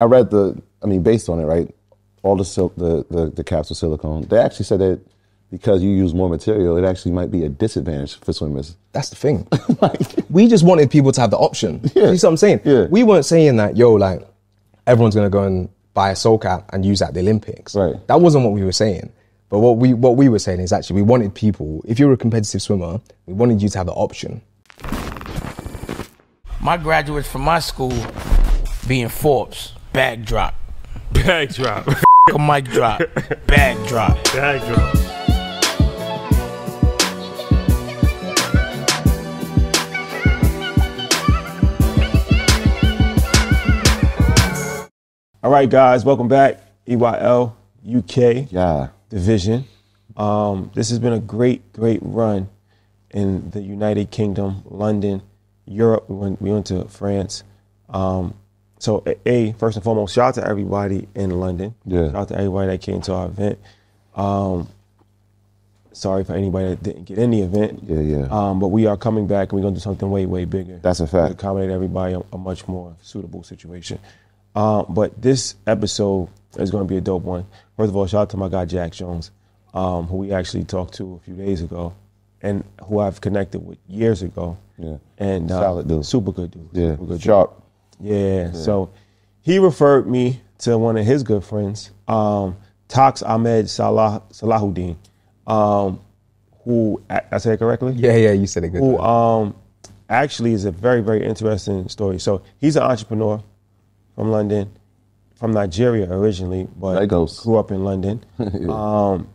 I read based on it, right? All the caps with silicone. They actually said that because you use more material, it actually might be a disadvantage for swimmers. That's the thing. We just wanted people to have the option. Yeah. You see what I'm saying? Yeah. We weren't saying that, everyone's going to go and buy a soul cap and use that at the Olympics. Right. That wasn't what we were saying. But what we were saying is actually we wanted people, if you're a competitive swimmer, we wanted you to have the option. My graduates from my school being Forbes, bag drop. Bag drop. A mic drop. Bag drop. Bag drop. All right, guys, welcome back. EYL UK Division. This has been a great run in the United Kingdom, London, Europe. We went to France. So, first and foremost, shout out to everybody in London. Yeah. Shout out to everybody that came to our event. Sorry for anybody that didn't get in the event. Yeah. But we are coming back, and we're going to do something way bigger. That's a fact. To accommodate everybody in a much more suitable situation. But this episode is going to be a dope one. First of all, shout out to my guy, Jack Jones, who we actually talked to a few days ago and who I've connected with years ago. Yeah. And solid dude. Super good dude. Yeah. Super good sharp. Dude. Yeah, so he referred me to one of his good friends, Tox Ahmed Salahuddin, who, I said it correctly? Yeah, you said it good. Who actually is a very, very interesting story. So he's an entrepreneur from London, from Nigeria originally, but grew up in London. And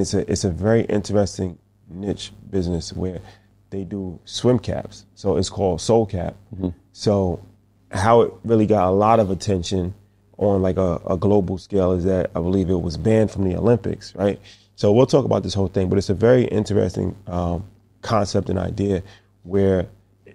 it's a very interesting niche business where they do swim caps. So it's called Soul Cap. Mm-hmm. So how it really got a lot of attention on a global scale is that I believe it was banned from the Olympics, right? So we'll talk about this whole thing, but it's a very interesting concept and idea where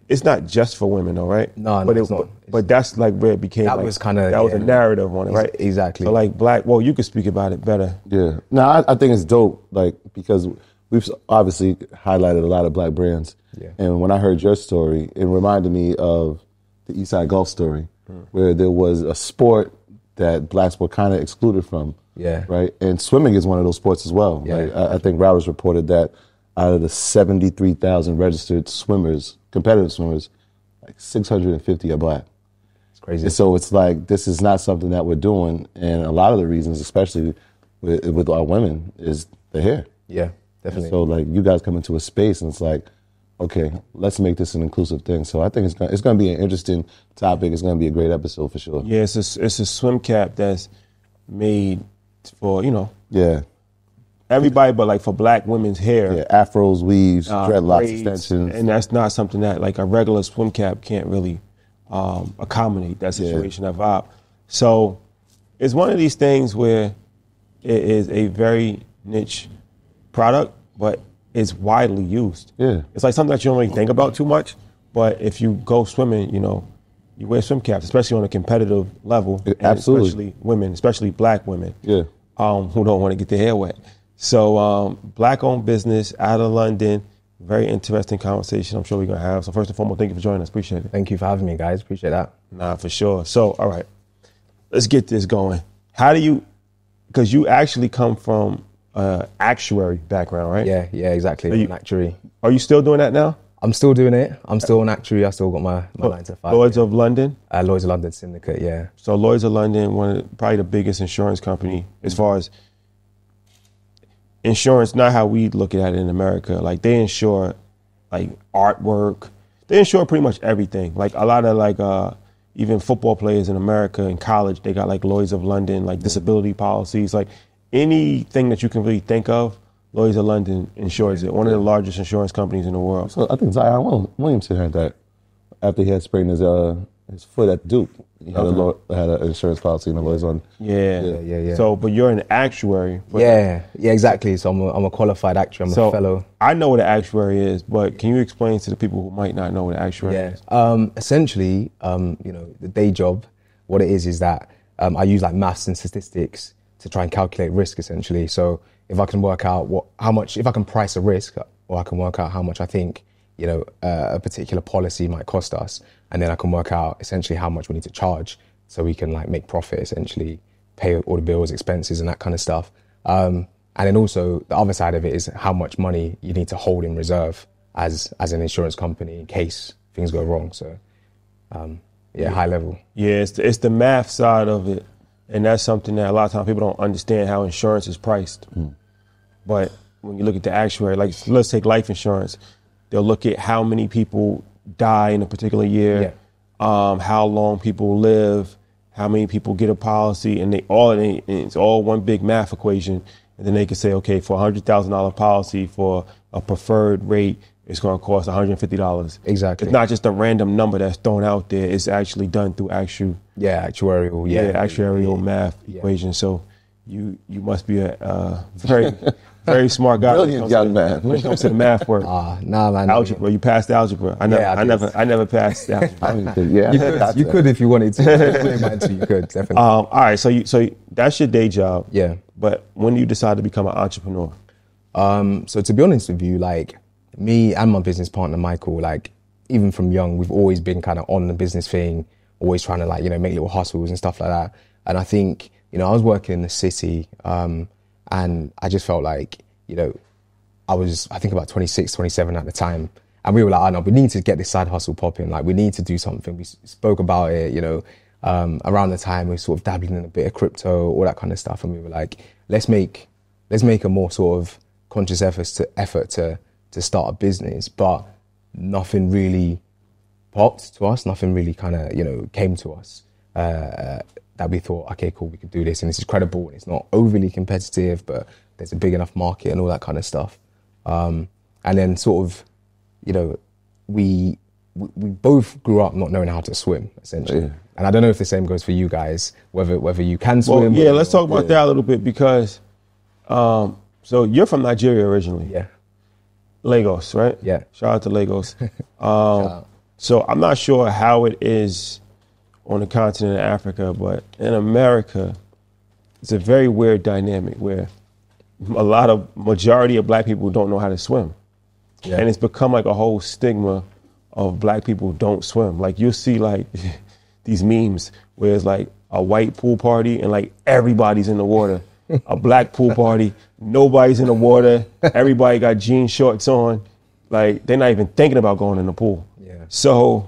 it's not just for women though, right? No, it's not. But that's where it became. That was a narrative on it, right? Exactly. So well, you could speak about it better. Yeah. No, I think it's dope, because we've obviously highlighted a lot of black brands. Yeah. And when I heard your story, it reminded me of the East Side Gulf story, where there was a sport that blacks were kind of excluded from. Yeah. Right? And swimming is one of those sports as well. Yeah. Right? I think Routers reported that out of the 73,000 registered swimmers, competitive swimmers, 650 are black. It's crazy. And so it's this is not something that we're doing. And a lot of the reasons, especially with our women, is the hair. Yeah, definitely. And so you guys come into a space and it's okay, let's make this an inclusive thing. So I think it's going to be an interesting topic. It's going to be a great episode for sure. Yeah, it's a swim cap that's made for everybody, but for black women's hair, afros, weaves, dreadlocks, braids, extensions, and that's not something that a regular swim cap can't really accommodate that situation or vibe. So it's one of these things where it is a very niche product, but it's widely used. Yeah. It's something that you don't really think about too much, but if you go swimming, you wear swim caps, especially on a competitive level. Absolutely. Especially women, especially black women. Yeah. Who don't want to get their hair wet. So black-owned business out of London. Very interesting conversation I'm sure we're going to have. So first and foremost, thank you for joining us. Appreciate it. Thank you for having me, guys. Appreciate that. Nah, for sure. So, all right, let's get this going. How do you, because you actually come from actuary background, right? Yeah, exactly. An actuary. Are you still doing that now? I'm still doing it. I'm still an actuary. I still got my 9 to 5. Lloyd's of London? Lloyd's of London Syndicate, yeah. So Lloyd's of London, probably the biggest insurance company as far as insurance, not how we look at it in America. They insure artwork. They insure pretty much everything. A lot of even football players in America in college, they got Lloyd's of London, disability policies, anything that you can really think of, Lloyd's of London insures it. One of the largest insurance companies in the world. So I think Zion Williamson had that after he had sprained his foot at Duke. He had an insurance policy in the Lloyd's on. Yeah. So, but you're an actuary. Yeah, exactly. So I'm a qualified actuary. I'm a fellow. I know what an actuary is, but can you explain to the people who might not know what an actuary is? Essentially, the day job, what it is that I use maths and statistics to try and calculate risk, essentially. So if I can work out if I can price a risk, or I can work out how much I think a particular policy might cost us, and then I can work out essentially how much we need to charge so we can like make profit essentially, pay all the bills, expenses and that kind of stuff. And then also the other side of it is how much money you need to hold in reserve as an insurance company in case things go wrong. So yeah, high level. Yeah, it's the math side of it. And that's something that a lot of times people don't understand how insurance is priced. Mm. But when you look at the actuary, like let's take life insurance, they'll look at how many people die in a particular year, yeah. How long people live, how many people get a policy, and it's all one big math equation. And then they can say, okay, for a $100,000 policy for a preferred rate, it's going to cost $150. Exactly. It's not just a random number that's thrown out there. It's actually done through actuarial math equation. So you must be a very, very smart guy. Brilliant young man. When it comes to the math work. Nah, man. Algebra. You passed algebra. I never passed algebra. I didn't think, yeah. You could if you wanted to. You could, definitely. All right. So that's your day job. Yeah. But when do you decide to become an entrepreneur? So to be honest with you, like, me and my business partner, Michael, like, even from young, we've always been kind of on the business thing, always trying to, like, you know, make little hustles and stuff like that. And I think, you know, I was working in the city and I just felt like, you know, I think about 26, 27 at the time. And we were like, oh, no, we need to get this side hustle popping. Like, we need to do something. We spoke about it, you know, around the time we were sort of dabbling in a bit of crypto, all that kind of stuff. And we were like, let's make a more sort of conscious effort to start a business, but nothing really popped to us. Nothing really kind of, you know, came to us that we thought, okay, cool, we could do this and this is credible and it's not overly competitive, but there's a big enough market and all that kind of stuff. And then sort of, you know, we both grew up not knowing how to swim, essentially. Yeah. And I don't know if the same goes for you guys, whether you can swim. Well, yeah, let's talk about that a little bit because, so you're from Nigeria originally. Yeah. Lagos, right? Yeah. Shout out to Lagos. Out. So I'm not sure how it is on the continent of Africa, but in America, it's a very weird dynamic where majority of black people don't know how to swim. Yeah. And it's become like a whole stigma of black people don't swim. Like you'll see like these memes where it's like a white pool party and like everybody's in the water. A black pool party, nobody's in the water, everybody got jean shorts on, like they're not even thinking about going in the pool. Yeah. So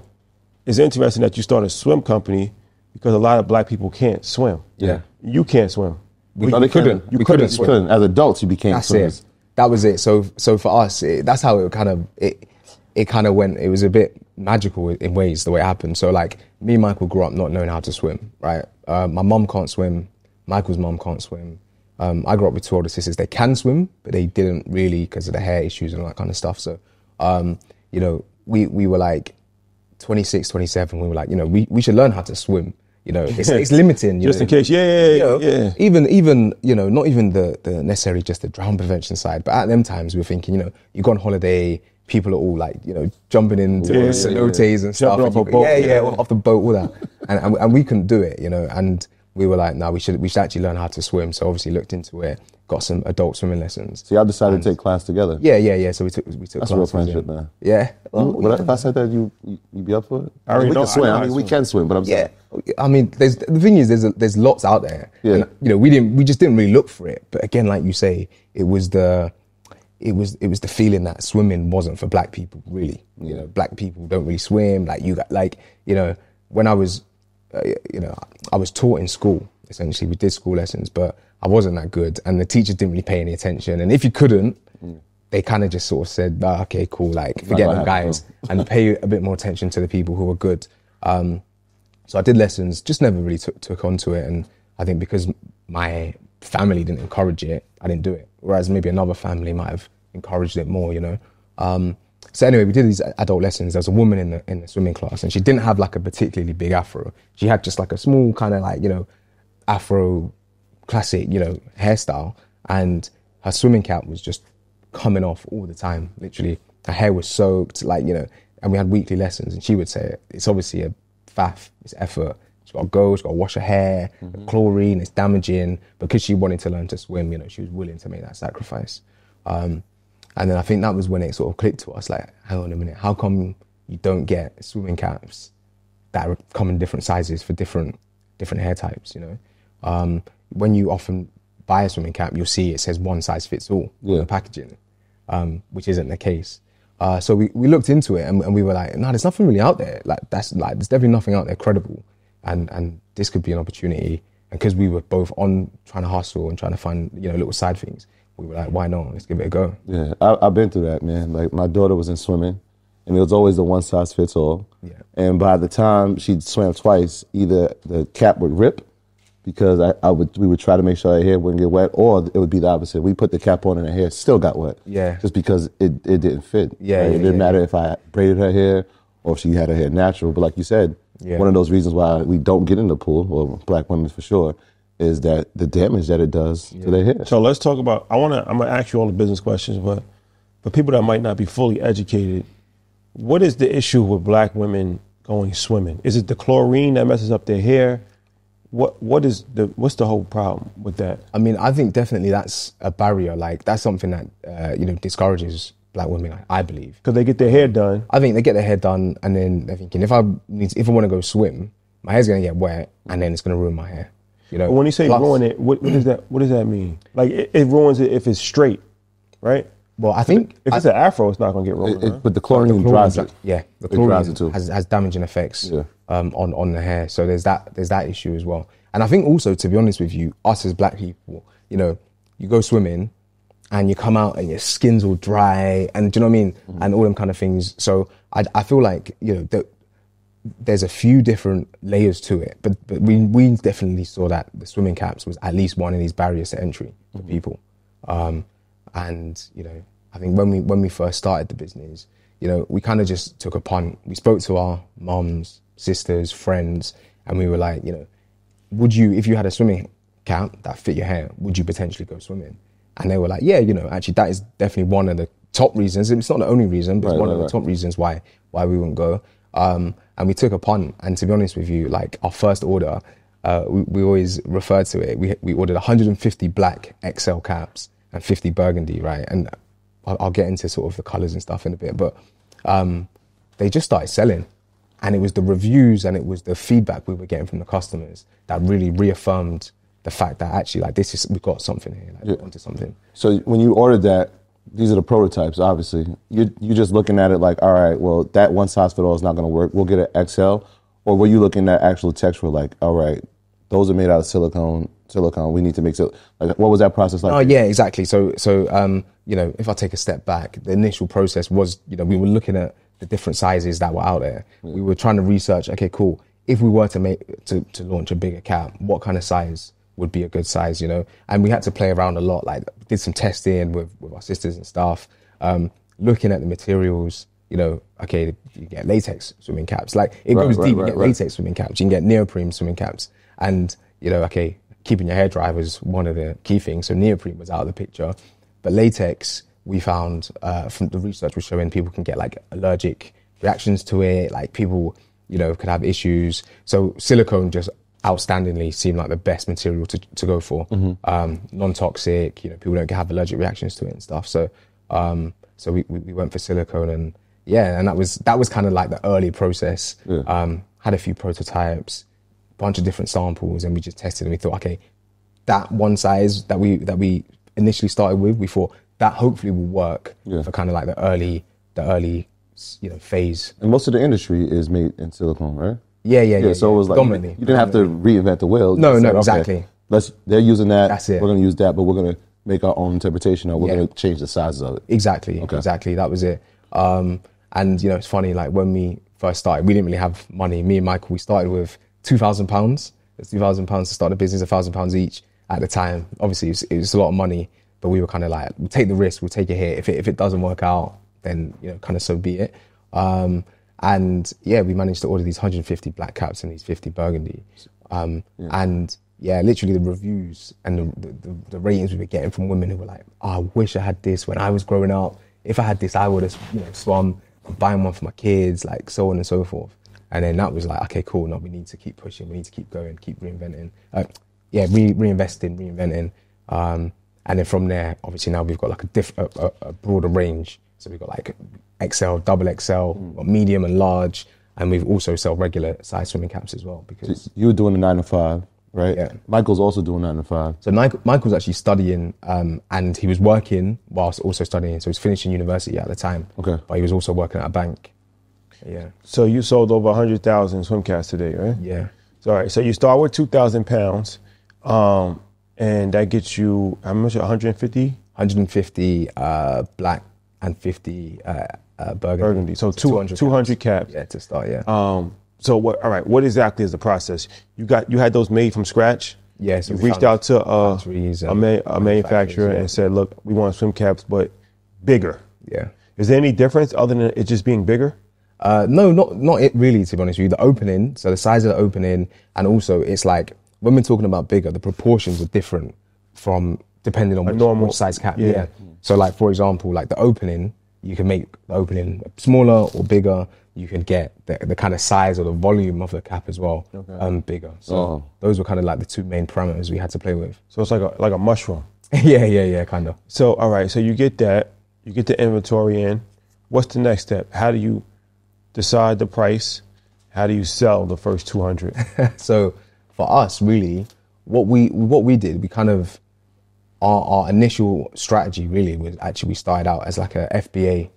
it's interesting that you start a swim company because a lot of black people can't swim. Yeah. You can't swim. We couldn't swim. As adults, you became swimmers. It. That was it. So for us, that's how it kind of went. It was a bit magical in ways the way it happened. So like me and Michael grew up not knowing how to swim, right? My mum can't swim. Michael's mum can't swim. I grew up with two older sisters. They can swim, but they didn't really because of the hair issues and all that kind of stuff. So, you know, we were like 26, 27. We were like, you know, we should learn how to swim. You know, it's limiting. You just know, in case, yeah. Even you know, not even the necessarily just the drown prevention side, but at them times we were thinking, you know, you go on holiday, people are all like, you know, jumping into cenotes and stuff. Jumping off a boat. Yeah, off the boat, all that. and we couldn't do it, you know, and we were like, no, we should actually learn how to swim. So obviously looked into it, got some adult swimming lessons. So y'all decided to take class together? Yeah. So we took that's classes. That's real friendship, man. Yeah. If I said that, you'd be up for it? I already know. We can swim, but I'm saying. Yeah. I mean, there's lots out there. Yeah. And, you know, we just didn't really look for it. But again, like you say, it was the feeling that swimming wasn't for black people, really. Yeah. You know, black people don't really swim. Like you got, like, you know, when I was, you know, I was taught in school, essentially. We did school lessons, but I wasn't that good. And the teacher didn't really pay any attention. And if you couldn't, they kind of just sort of said, oh, okay, cool, like, forget them guys and pay a bit more attention to the people who were good. So I did lessons, just never really took on to it. And I think because my family didn't encourage it, I didn't do it. Whereas maybe another family might have encouraged it more, you know. So anyway, we did these adult lessons. There was a woman in the swimming class and she didn't have like a particularly big afro. She had just like a small kind of like, you know, afro classic, you know, hairstyle. And her swimming cap was just coming off all the time, literally. Her hair was soaked, like, you know, and we had weekly lessons. And she would say, it's obviously a faff, it's effort. She's got to go, she's got to wash her hair, the chlorine, it's damaging. Because she wanted to learn to swim, you know, she was willing to make that sacrifice. And then I think that was when it sort of clicked to us, like, hang on a minute, how come you don't get swimming caps that come in different sizes for different different hair types, you know. When you often buy a swimming cap, you'll see it says one size fits all on the packaging, which isn't the case. So we looked into it and we were like, no, there's nothing really out there. Like, there's definitely nothing out there credible. And this could be an opportunity. And because we were both on trying to hustle and trying to find, you know, little side things, we were like, why not? Let's give it a go. Yeah, I've been through that, man. Like, my daughter was in swimming and it was always the one size fits all. Yeah. And by the time she swam twice, either the cap would rip because we would try to make sure her hair wouldn't get wet, or it would be the opposite. We put the cap on and her hair still got wet. Yeah. Just because it didn't fit. Yeah. Right? Yeah, it didn't matter if I braided her hair or if she had her hair natural. But like you said, one of those reasons why we don't get in the pool, or black women for sure, is that the damage that it does to their hair. So let's talk about, I'm gonna ask you all the business questions, but for people that might not be fully educated, what is the issue with black women going swimming? Is it the chlorine that messes up their hair? What's the whole problem with that? I mean, I think definitely that's a barrier. Like, that's something that discourages black women, I believe, because they get their hair done. I think they get their hair done, and then they're thinking, if I want to go swim, my hair's gonna get wet, and then it's gonna ruin my hair. You know. But when you say ruin it, what does that mean? Like, it ruins it if it's straight, right? Well, I think if it's an afro, it's not gonna get ruined. Right? But the chlorine dries it. Yeah, the chlorine too. Has damaging effects on the hair. So there's that issue as well. And I think also, to be honest with you, us as black people, you know, you go swimming and you come out and your skin's all dry, and do you know what I mean? Mm-hmm. And all them kind of things. So I feel like, you know, there's a few different layers to it, but we definitely saw that the swimming caps was at least one of these barriers to entry for people. And, you know, I think when we first started the business, you know, we kind of just took a punt. We spoke to our moms, sisters, friends, and we were like, you know, would you, if you had a swimming cap that fit your hair, would you potentially go swimming? And they were like, yeah, you know, actually that is definitely one of the top reasons. It's not the only reason, but it's one of the top reasons why we wouldn't go. And we took a punt. And to be honest with you, like, our first order, we always refer to it. We ordered 150 black XL caps and 50 burgundy, right? And I'll get into sort of the colors and stuff in a bit, but they just started selling. And it was the reviews and it was the feedback we were getting from the customers that really reaffirmed the fact that actually, like, we've got something here, like, we're onto something. So when you ordered that, these are the prototypes, obviously. You're just looking at it like, all right, well, that one size fit all is not going to work. We'll get an XL. Or were you looking at actual texture, like, all right, those are made out of silicone. We need to make it. Like, what was that process like? Oh yeah, exactly. So you know, if I take a step back, the initial process was, you know, we were looking at the different sizes that were out there. Yeah. We were trying to research. Okay, cool. If we were to launch a bigger cap, what kind of size would be a good size, you know? And we had to play around a lot, like did some testing with our sisters and staff, looking at the materials, you know, okay, you get latex swimming caps. Like, it goes deep, you get latex swimming caps, you can get neoprene swimming caps. And, you know, okay, keeping your hair dry was one of the key things. So neoprene was out of the picture. But latex, we found from the research was showing people can get like allergic reactions to it. Like, people, you know, could have issues. So silicone just outstandingly seemed like the best material to go for. Mm-hmm. Non-toxic, you know, people don't have allergic reactions to it and stuff. So so we went for silicone, and yeah, and that was kind of like the early process. Yeah. Had a few prototypes, bunch of different samples, and we just tested, and we thought, okay, that one size that we initially started with, we thought that hopefully will work for kind of like the early, you know, phase. And most of the industry is made in silicone, right? Yeah. So it was like, you didn't have to reinvent the wheel. No, exactly. Okay, they're using that. That's it. We're going to use that, but we're going to make our own interpretation, or we're going to change the sizes of it. Exactly. That was it. And, you know, it's funny, like, when we first started, we didn't really have money. Me and Michael, we started with £2,000. It's £2,000 to start the business, £1,000 each at the time. Obviously, it was a lot of money, but we were kind of like, we'll take the risk, we'll take it here. If it doesn't work out, then, you know, kind of so be it. And yeah, we managed to order these 150 black caps and these 50 burgundy. And yeah, literally the reviews and the ratings we were getting from women who were like, oh, I wish I had this when I was growing up. If I had this, I would have, you know, swum. I'm buying one for my kids, like, so on and so forth. And then that was like, okay, cool. Now we need to keep pushing. We need to keep going, keep reinventing. Reinventing. And then from there, obviously now we've got like a broader range. So we've got like XL, double XL, medium and large. And we also sell regular size swimming caps as well. Because so you were doing a 9 to 5, right? Yeah. Michael's also doing 9 to 5. So Michael's actually studying, and he was working whilst also studying. So he was finishing university at the time. Okay. But he was also working at a bank. Yeah. So you sold over 100,000 swim caps today, right? Yeah. So, all right. So you start with 2,000 pounds, and that gets you how much? 150. 150 black and 50 burgundy. So 200 caps. Yeah, to start. Yeah. So what? All right. What exactly is the process? You had those made from scratch. Yes. Yeah, so you reached out to a manufacturer and said, "Look, we want swim caps, but bigger." Yeah. Is there any difference other than it just being bigger? No, not it really, to be honest with you. The opening, so the size of the opening, and also it's like, when we're talking about bigger, the proportions are different from, depending on which size cap. Yeah. Yeah. So like, for example, like the opening, you can make the opening smaller or bigger. You can get the kind of size or the volume of the cap as well, okay, bigger. So those were kind of like the two main parameters we had to play with. So it's like a mushroom. yeah, kind of. So, all right, so you get that, you get the inventory in. What's the next step? How do you decide the price? How do you sell the first 200? So for us, really, what we did, we kind of, our initial strategy really was actually, we started out as like a FBA,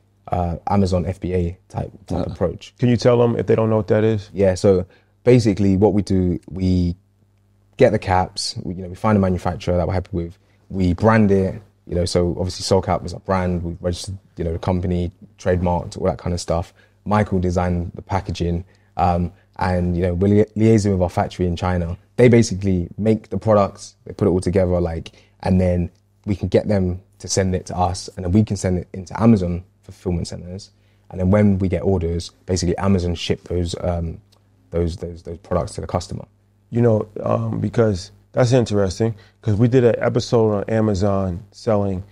Amazon FBA type approach. Can you tell them if they don't know what that is? Yeah. So basically what we do, we get the caps, we find a manufacturer that we're happy with, we brand it, so obviously Solcap was our brand, we registered, the company, trademarked, all that kind of stuff. Michael designed the packaging, and we're liaising with our factory in China. They basically make the products, they put it all together, and then we can get them to send it to us, and then we can send it into Amazon fulfillment centers. And then when we get orders, basically Amazon ship those products to the customer. Because that's interesting, because we did an episode on Amazon selling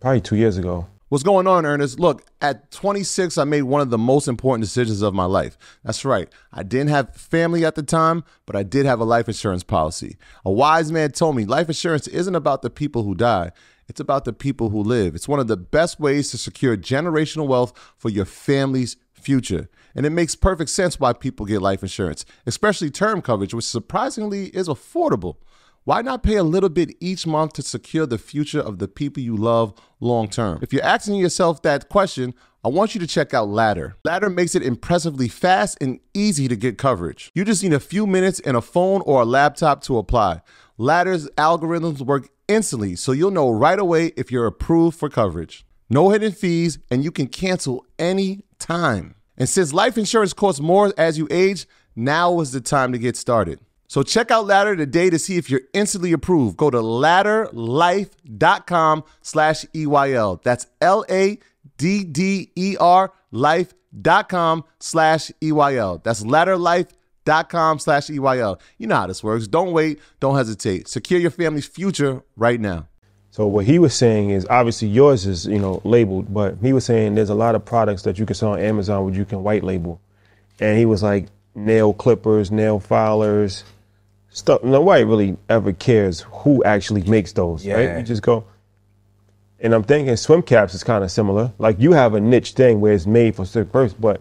probably 2 years ago. What's going on, Ernest? Look, at 26, I made one of the most important decisions of my life. That's right. I didn't have family at the time, but I did have a life insurance policy. A wise man told me life insurance isn't about the people who die. It's about the people who live. It's one of the best ways to secure generational wealth for your family's future. And it makes perfect sense why people get life insurance, especially term coverage, which surprisingly is affordable. Why not pay a little bit each month to secure the future of the people you love long term? If you're asking yourself that question, I want you to check out Ladder. Ladder makes it impressively fast and easy to get coverage. You just need a few minutes and a phone or a laptop to apply. Ladder's algorithms work instantly, so you'll know right away if you're approved for coverage. No hidden fees, and you can cancel any time. And since life insurance costs more as you age, now is the time to get started. So check out Ladder today to see if you're instantly approved. Go to ladderlife.com/EYL. That's LADDER life.com/EYL. That's ladderlife.com/EYL. You know how this works. Don't wait. Don't hesitate. Secure your family's future right now. So what he was saying is, obviously yours is, labeled, but he was saying there's a lot of products that you can sell on Amazon which you can white label. And he was like, nail clippers, nail filers, stuff. Nobody really ever cares who actually makes those, right? You just go. And I'm thinking swim caps is kind of similar. Like, you have a niche thing where it's made for certain person, but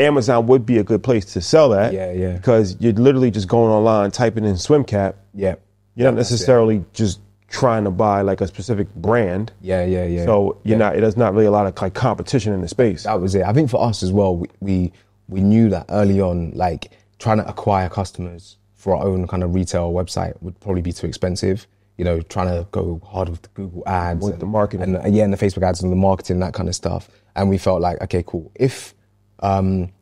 Amazon would be a good place to sell that. Yeah. Because you're literally just going online, typing in swim cap. Yeah. You're not necessarily just trying to buy like a specific brand. Yeah. So there's not really a lot of like competition in the space. That was it. I think for us as well, we knew that early on, like, trying to acquire customers for our own kind of retail website would probably be too expensive. Trying to go hard with the Google ads, with the marketing, and the Facebook ads and the marketing, that kind of stuff. And we felt like, okay, cool. If we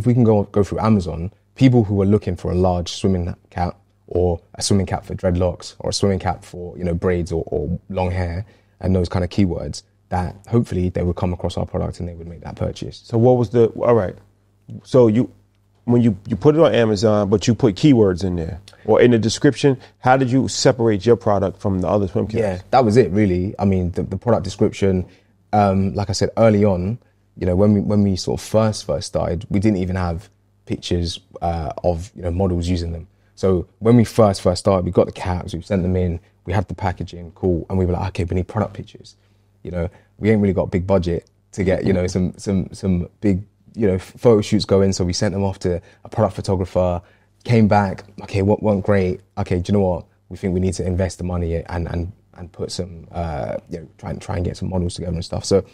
can go through Amazon, people who are looking for a large swimming cap or a swimming cap for dreadlocks or a swimming cap for braids or long hair and those kind of keywords, that hopefully they would come across our product and they would make that purchase. So what was all right? So when you put it on Amazon, but you put keywords in there or in the description, how did you separate your product from the other swim caps? Yeah, that was it really. I mean, the product description, like I said early on, when we sort of first started, we didn't even have pictures of models using them. So when we first started, we got the caps, we sent them in, we had the packaging, cool, and we were like, okay, we need product pictures. We ain't really got a big budget to get some big photo shoots going, so we sent them off to a product photographer, came back, okay, what went great? Okay, do you know what? We think we need to invest the money and put some, try and get some models together and stuff. So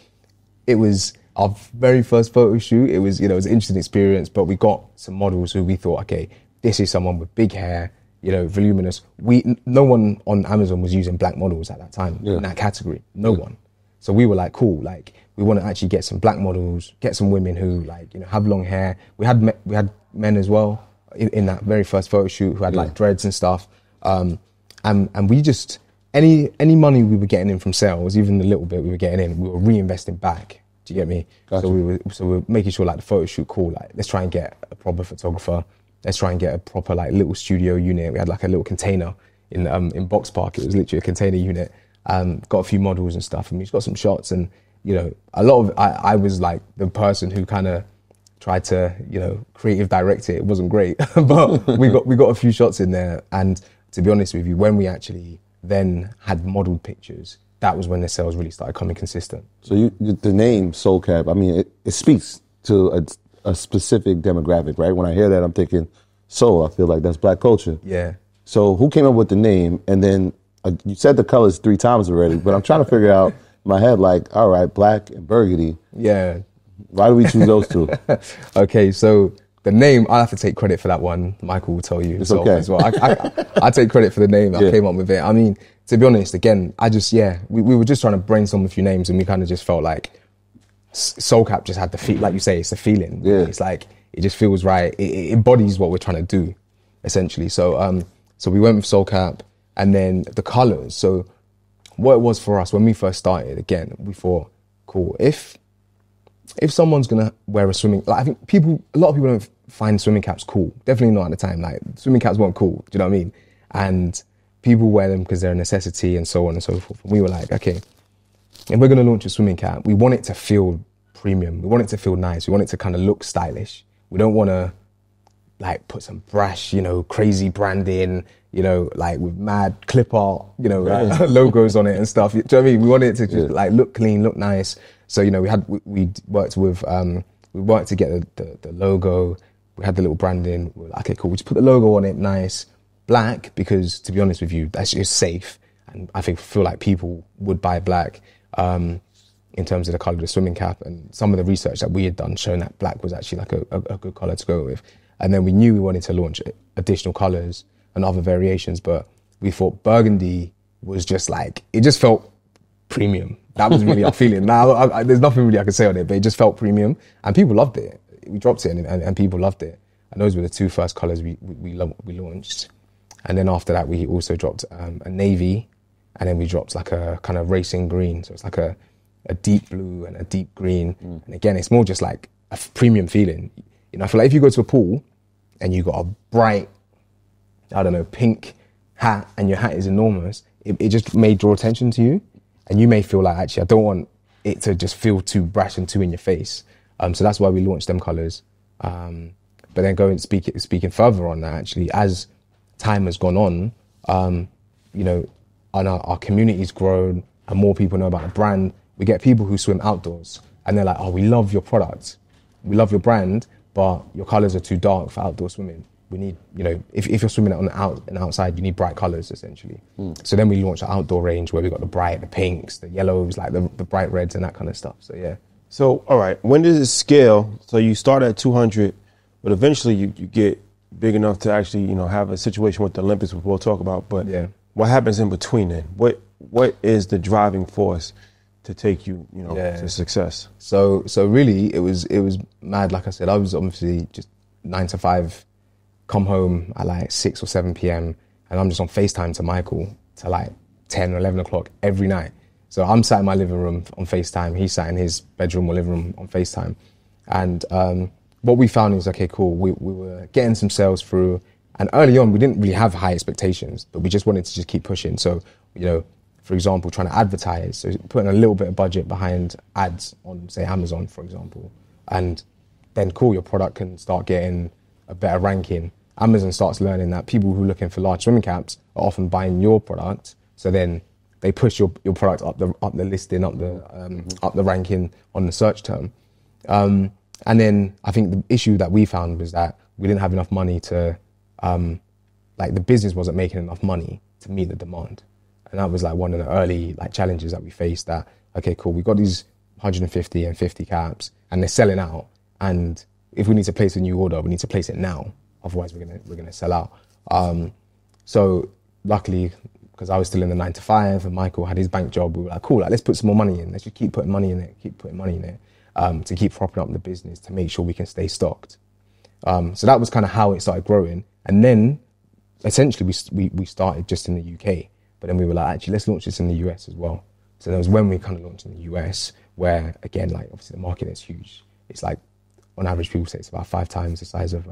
it was our very first photo shoot. It was, it was an interesting experience, but we got some models who we thought, okay, this is someone with big hair, voluminous. No one on Amazon was using black models at that time, in that category, no one. So we were like, cool, like, we want to actually get some black models, get some women who have long hair. We had men as well in that very first photo shoot who had like dreads and stuff. And we just, any money we were getting in from sales, even the little bit we were getting in, we were reinvesting back. Do you get me? Gotcha. So we were making sure like the photo shoot, cool, like let's try and get a proper photographer. Let's try and get a proper like little studio unit. We had like a little container in Box Park. It was literally a container unit. Got a few models and stuff, and we just got some shots. And a lot of I was like the person who kind of tried to creative direct it. It wasn't great, but we got a few shots in there. And to be honest with you, when we actually then had modelled pictures, that was when the sales really started coming consistent. So the name Soul Cab, I mean, it speaks to a specific demographic, right? When I hear that, I'm thinking soul. I feel like that's black culture. Yeah. So who came up with the name? And then you said the colors 3 times already, but I'm trying to figure out. My head, like, all right, black and burgundy. Yeah. Why do we choose those two? Okay, so the name, I'll have to take credit for that one. Michael will tell you. It's okay. As well. I take credit for the name. I came up with it. I mean, to be honest, again, we were just trying to brainstorm a few names, and we kind of just felt like Soul Cap just had the feel, like you say, it's the feeling. Yeah. It's like, it just feels right. It embodies what we're trying to do, essentially. So, so we went with Soul Cap, and then the colors. So what it was for us when we first started, again, we thought, cool, if someone's gonna wear a swimming, like I think a lot of people don't find swimming caps cool. Definitely not at the time. Like swimming caps weren't cool. Do you know what I mean? And people wear them because they're a necessity and so on and so forth. And we were like, okay, if we're gonna launch a swimming cap, we want it to feel premium. We want it to feel nice. We want it to kind of look stylish. We don't want to like put some brash, crazy branding, like with mad clip art, logos on it and stuff. Do you know what I mean? We wanted it to just like look clean, look nice. So, we worked with, we worked to get the logo. We had the little branding. We were like, okay, cool. We just put the logo on it, nice. Black, because to be honest with you, that's just safe. And I feel like people would buy black in terms of the color of the swimming cap. And some of the research that we had done showing that black was actually like a good color to go with. And then we knew we wanted to launch additional colors and other variations, but we thought burgundy was just like, it just felt premium. That was really our feeling. Now, there's nothing really I can say on it, but it just felt premium, and people loved it. We dropped it, and people loved it. And those were the 2 first colors we launched. And then after that, we also dropped a navy, and then we dropped like a kind of racing green. So it's like a deep blue and a deep green. Mm. And again, it's more just like a premium feeling. I feel like if you go to a pool and you got a bright, pink hat, and your hat is enormous, it just may draw attention to you, and you may feel like, actually, I don't want it to just feel too brash and too in your face. So that's why we launched them colours. But then speaking further on that, actually, as time has gone on, and our community's grown, and more people know about the brand, we get people who swim outdoors, and they're like, oh, we love your product, we love your brand, but your colours are too dark for outdoor swimming. We need, if you're swimming on the outside, you need bright colours, essentially. Mm. So then we launched an outdoor range where we got the bright, the pinks, the yellows, like the bright reds and that kind of stuff. So, yeah. So, all right, when does it scale? So you start at 200, but eventually you get big enough to actually, have a situation with the Olympics, which we'll talk about. But what happens in between then? What is the driving force to take you, to success? So really, it was mad. Like I said, I was obviously just 9 to 5, come home at like 6 or 7 p.m. and I'm just on FaceTime to Michael till like 10 or 11 o'clock every night. So I'm sat in my living room on FaceTime. He sat in his bedroom or living room on FaceTime. And what we found is, okay, cool, we were getting some sales through. And early on, we didn't really have high expectations, but we just wanted to just keep pushing. So, for example, trying to advertise. So putting a little bit of budget behind ads on, say, Amazon, for example. And then, cool, your product can start getting a better ranking. Amazon starts learning that people who are looking for large swimming caps are often buying your product, so then they push your product up the listing, up the ranking on the search term. And then I think the issue that we found was that we didn't have enough money to, like the business wasn't making enough money to meet the demand. And that was like one of the early like challenges that we faced, that, okay, cool, we got these 150 and 50 caps and they're selling out. And if we need to place a new order, we need to place it now. Otherwise we're gonna sell out. So luckily, because I was still in the 9 to 5 and Michael had his bank job, we were like, cool, like, let's put some more money in. Let's just keep putting money in it, to keep propping up the business, to make sure we can stay stocked. So that was kind of how it started growing. And then essentially we started just in the UK, but then we were like, actually, let's launch this in the US as well. So that was when we kind of launched in the US, where again, like obviously the market is huge. It's like, on average, people say it's about 5 times the size of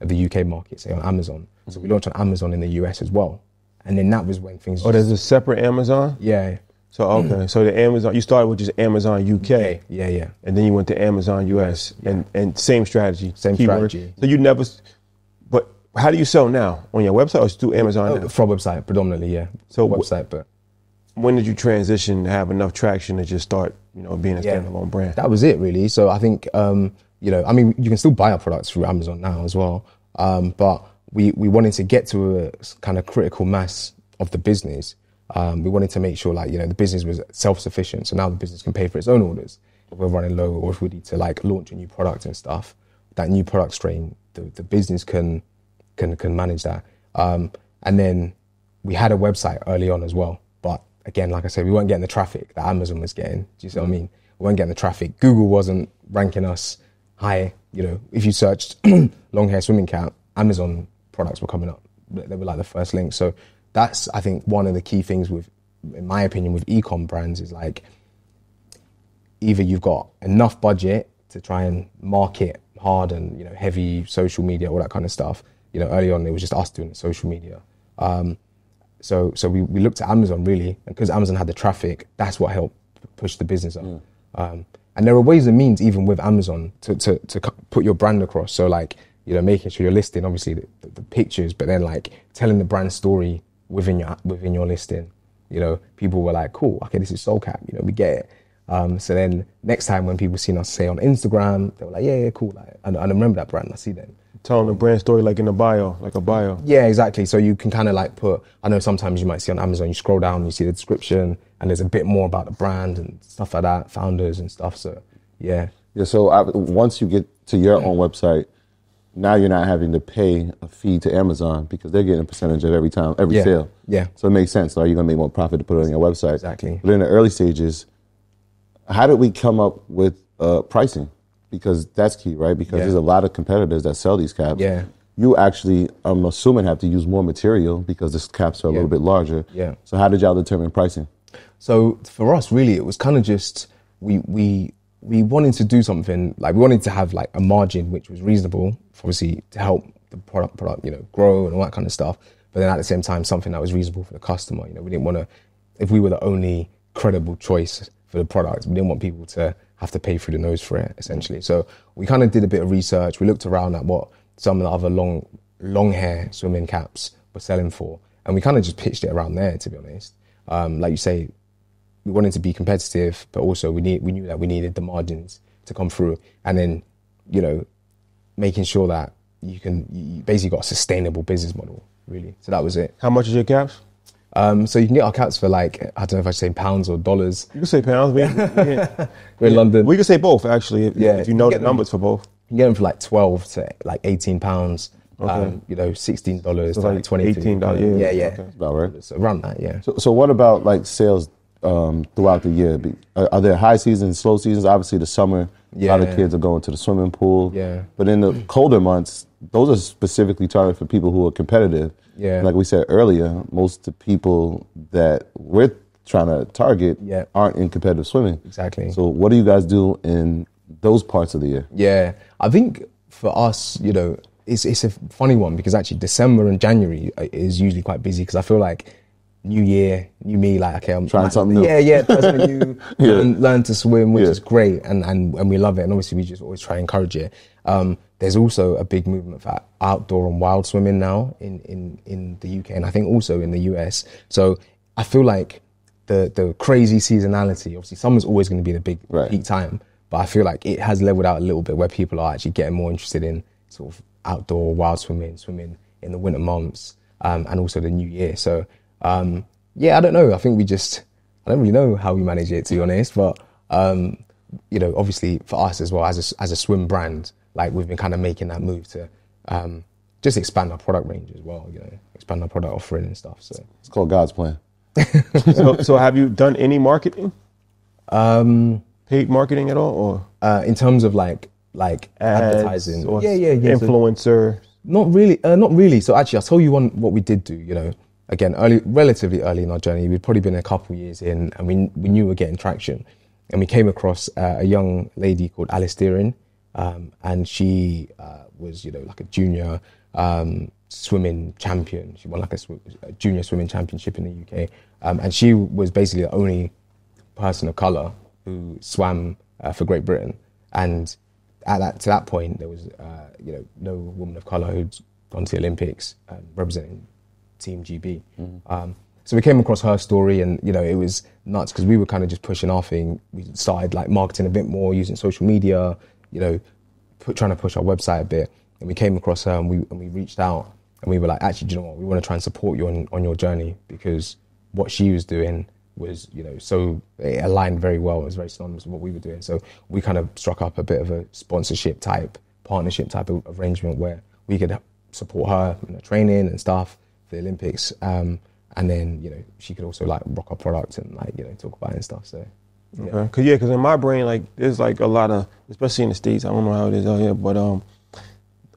the UK market, say on Amazon. So we launched on Amazon in the US as well. And then that was when things... Oh, there's a separate Amazon? Yeah. So, okay. So the Amazon, you started with just Amazon UK. Yeah. And then you went to Amazon US. Yeah. And same strategy. Same keyword strategy. So you never... But how do you sell now? On your website or through Amazon now? From website, predominantly, yeah. So website, but... When did you transition to have enough traction to just start, you know, being a standalone brand? That was it, really. So I think... you know, I mean, you can still buy our products through Amazon now as well. But we wanted to get to a kind of critical mass of the business. We wanted to make sure, like, you know, the business was self-sufficient. So now the business can pay for its own orders if we're running low, or if we need to like launch a new product and stuff. That new product strain, the business can manage that. And then we had a website early on as well. But again, like I said, we weren't getting the traffic that Amazon was getting. Do you see what I mean? We weren't getting the traffic. Google wasn't ranking us high, you know, if you searched long hair swimming cap, Amazon products were coming up. They were like the first link. So that's, I think, one of the key things with, in my opinion, with e-com brands is like, either you've got enough budget to try and market hard and, you know, heavy social media, all that kind of stuff. You know, early on, it was just us doing the social media. So we looked at Amazon really, because Amazon had the traffic, that's what helped push the business up. And there are ways and means, even with Amazon, to put your brand across. So like, you know, making sure you're listing, obviously, the pictures, but then like telling the brand story within your listing. You know, people were like, cool, okay, this is Soulcap, you know, we get it. So then next time when people seen us, say, on Instagram, they were like, yeah, cool. Like, and I remember that brand, I see them. Telling the brand story like in a bio, like a bio. Yeah, exactly. So you can kind of like put, I know sometimes you might see on Amazon, you scroll down, you see the description, and there's a bit more about the brand and stuff like that, founders and stuff, so yeah. Yeah, so once you get to your own website, now you're not having to pay a fee to Amazon because they're getting a percentage of every sale. Yeah. So it makes sense. So are you going to make more profit to put it on your website? Exactly. But in the early stages, how did we come up with pricing? Because that's key, right? Because there's a lot of competitors that sell these caps. Yeah. You actually, I'm assuming, have to use more material because the caps are a little bit larger. Yeah. So how did y'all determine pricing? So for us, really, it was kind of just, we wanted to do something, like we wanted to have like a margin which was reasonable, obviously to help the product, you know, grow and all that kind of stuff. But then at the same time, something that was reasonable for the customer. You know, we didn't want to, if we were the only credible choice for the product, we didn't want people to have to pay through the nose for it, essentially. So we kind of did a bit of research. We looked around at what some of the other long hair swimming caps were selling for. And we kind of just pitched it around there, to be honest. Like you say, we wanted to be competitive, but also we knew that we needed the margins to come through. And then, you know, making sure that you basically got a sustainable business model, really. So that was it. How much is your caps? So you can get our caps for like, I don't know if I should say pounds or dollars. You can say pounds. We're in London. We can say both, actually, if you know the numbers for both. You can get them for like 12 to like 18 pounds. Okay. You know, $16 so to like $23. Yeah. Okay. That's about right. So around that, yeah. So what about like sales throughout the year? Are there high seasons, slow seasons? Obviously the summer, a lot of kids are going to the swimming pool. Yeah. But in the colder months, those are specifically targeted for people who are competitive. Yeah. Like we said earlier, most of the people that we're trying to target aren't in competitive swimming. Exactly. So what do you guys do in those parts of the year? Yeah. I think for us, you know, it's a funny one because actually December and January is usually quite busy because I feel like new year, new me, like, okay, I'm trying something new. Yeah, personally new, learn to swim, which is great and we love it. And obviously we just always try and encourage it. There's also a big movement for outdoor and wild swimming now in the UK and I think also in the US. So I feel like the crazy seasonality, obviously summer's always going to be the big peak time, But I feel like it has leveled out a little bit where people are actually getting more interested in sort of outdoor wild swimming, swimming in the winter months, and also the new year. So yeah, I don't know. I think we just, I don't really know how we manage it, to be honest. But you know, obviously for us as well as a swim brand, like we've been kind of making that move to just expand our product range as well. You know, expand our product offering and stuff. So it's called God's plan. So have you done any marketing? Paid marketing at all, or in terms of like ads, advertising? Or yeah. Influencer. Not really. So actually, I'll tell you one what we did do. You know, again, relatively early in our journey, we'd probably been a couple years in, and we knew we were getting traction, and we came across a young lady called Alice Deering, and she was, you know, like a junior swimming champion. She won like a junior swimming championship in the UK, and she was basically the only person of color who swam for Great Britain. And at that, to that point, there was you know, no woman of color who'd gone to the Olympics representing Team GB. Mm-hmm. So we came across her story, and you know, it was nuts because we were kind of just pushing our thing. We started like marketing a bit more, using social media, you know, trying to push our website a bit. And we came across her, and we reached out, and we were like, actually, do you know what? We want to try and support you on your journey, because what she was doing was, you know, so it aligned very well. It was very synonymous with what we were doing. So we kind of struck up a bit of a sponsorship type, partnership type of arrangement where we could support her in her training and stuff for the Olympics. And then, you know, she could also like rock our product and like, you know, talk about it and stuff. So, yeah. Okay. Cause in my brain, like there's like a lot of, especially in the States, I don't know how it is out here, but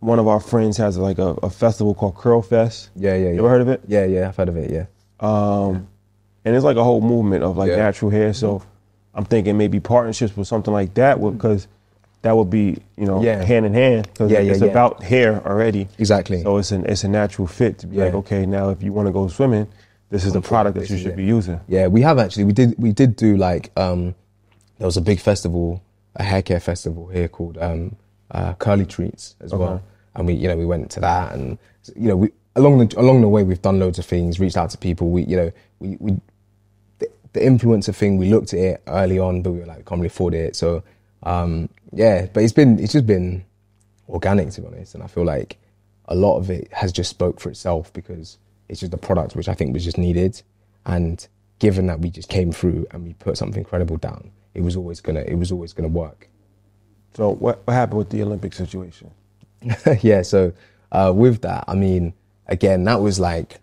one of our friends has like a festival called Curl Fest. Yeah. You ever heard of it? Yeah. I've heard of it. Yeah. And it's like a whole movement of like natural hair. So I'm thinking maybe partnerships with something like that, because that would be, you know, hand in hand, because it's about hair already. Exactly. So it's a natural fit to be like, okay, now if you want to go swimming, this is the product that you should be using. Yeah, we have actually. We did do like, there was a big festival, a hair care festival here called Curly Treats as well. And we went to that, and, you know, we along the way, we've done loads of things, reached out to people. The influencer thing, we looked at it early on, but we were like, we can't really afford it. So, but it's just been organic, to be honest. And I feel like a lot of it has just spoke for itself, because it's just a product which I think was just needed. And given that we just came through and we put something credible down, it was always gonna work. So what happened with the Olympic situation? Yeah. So with that, I mean, again, that was like,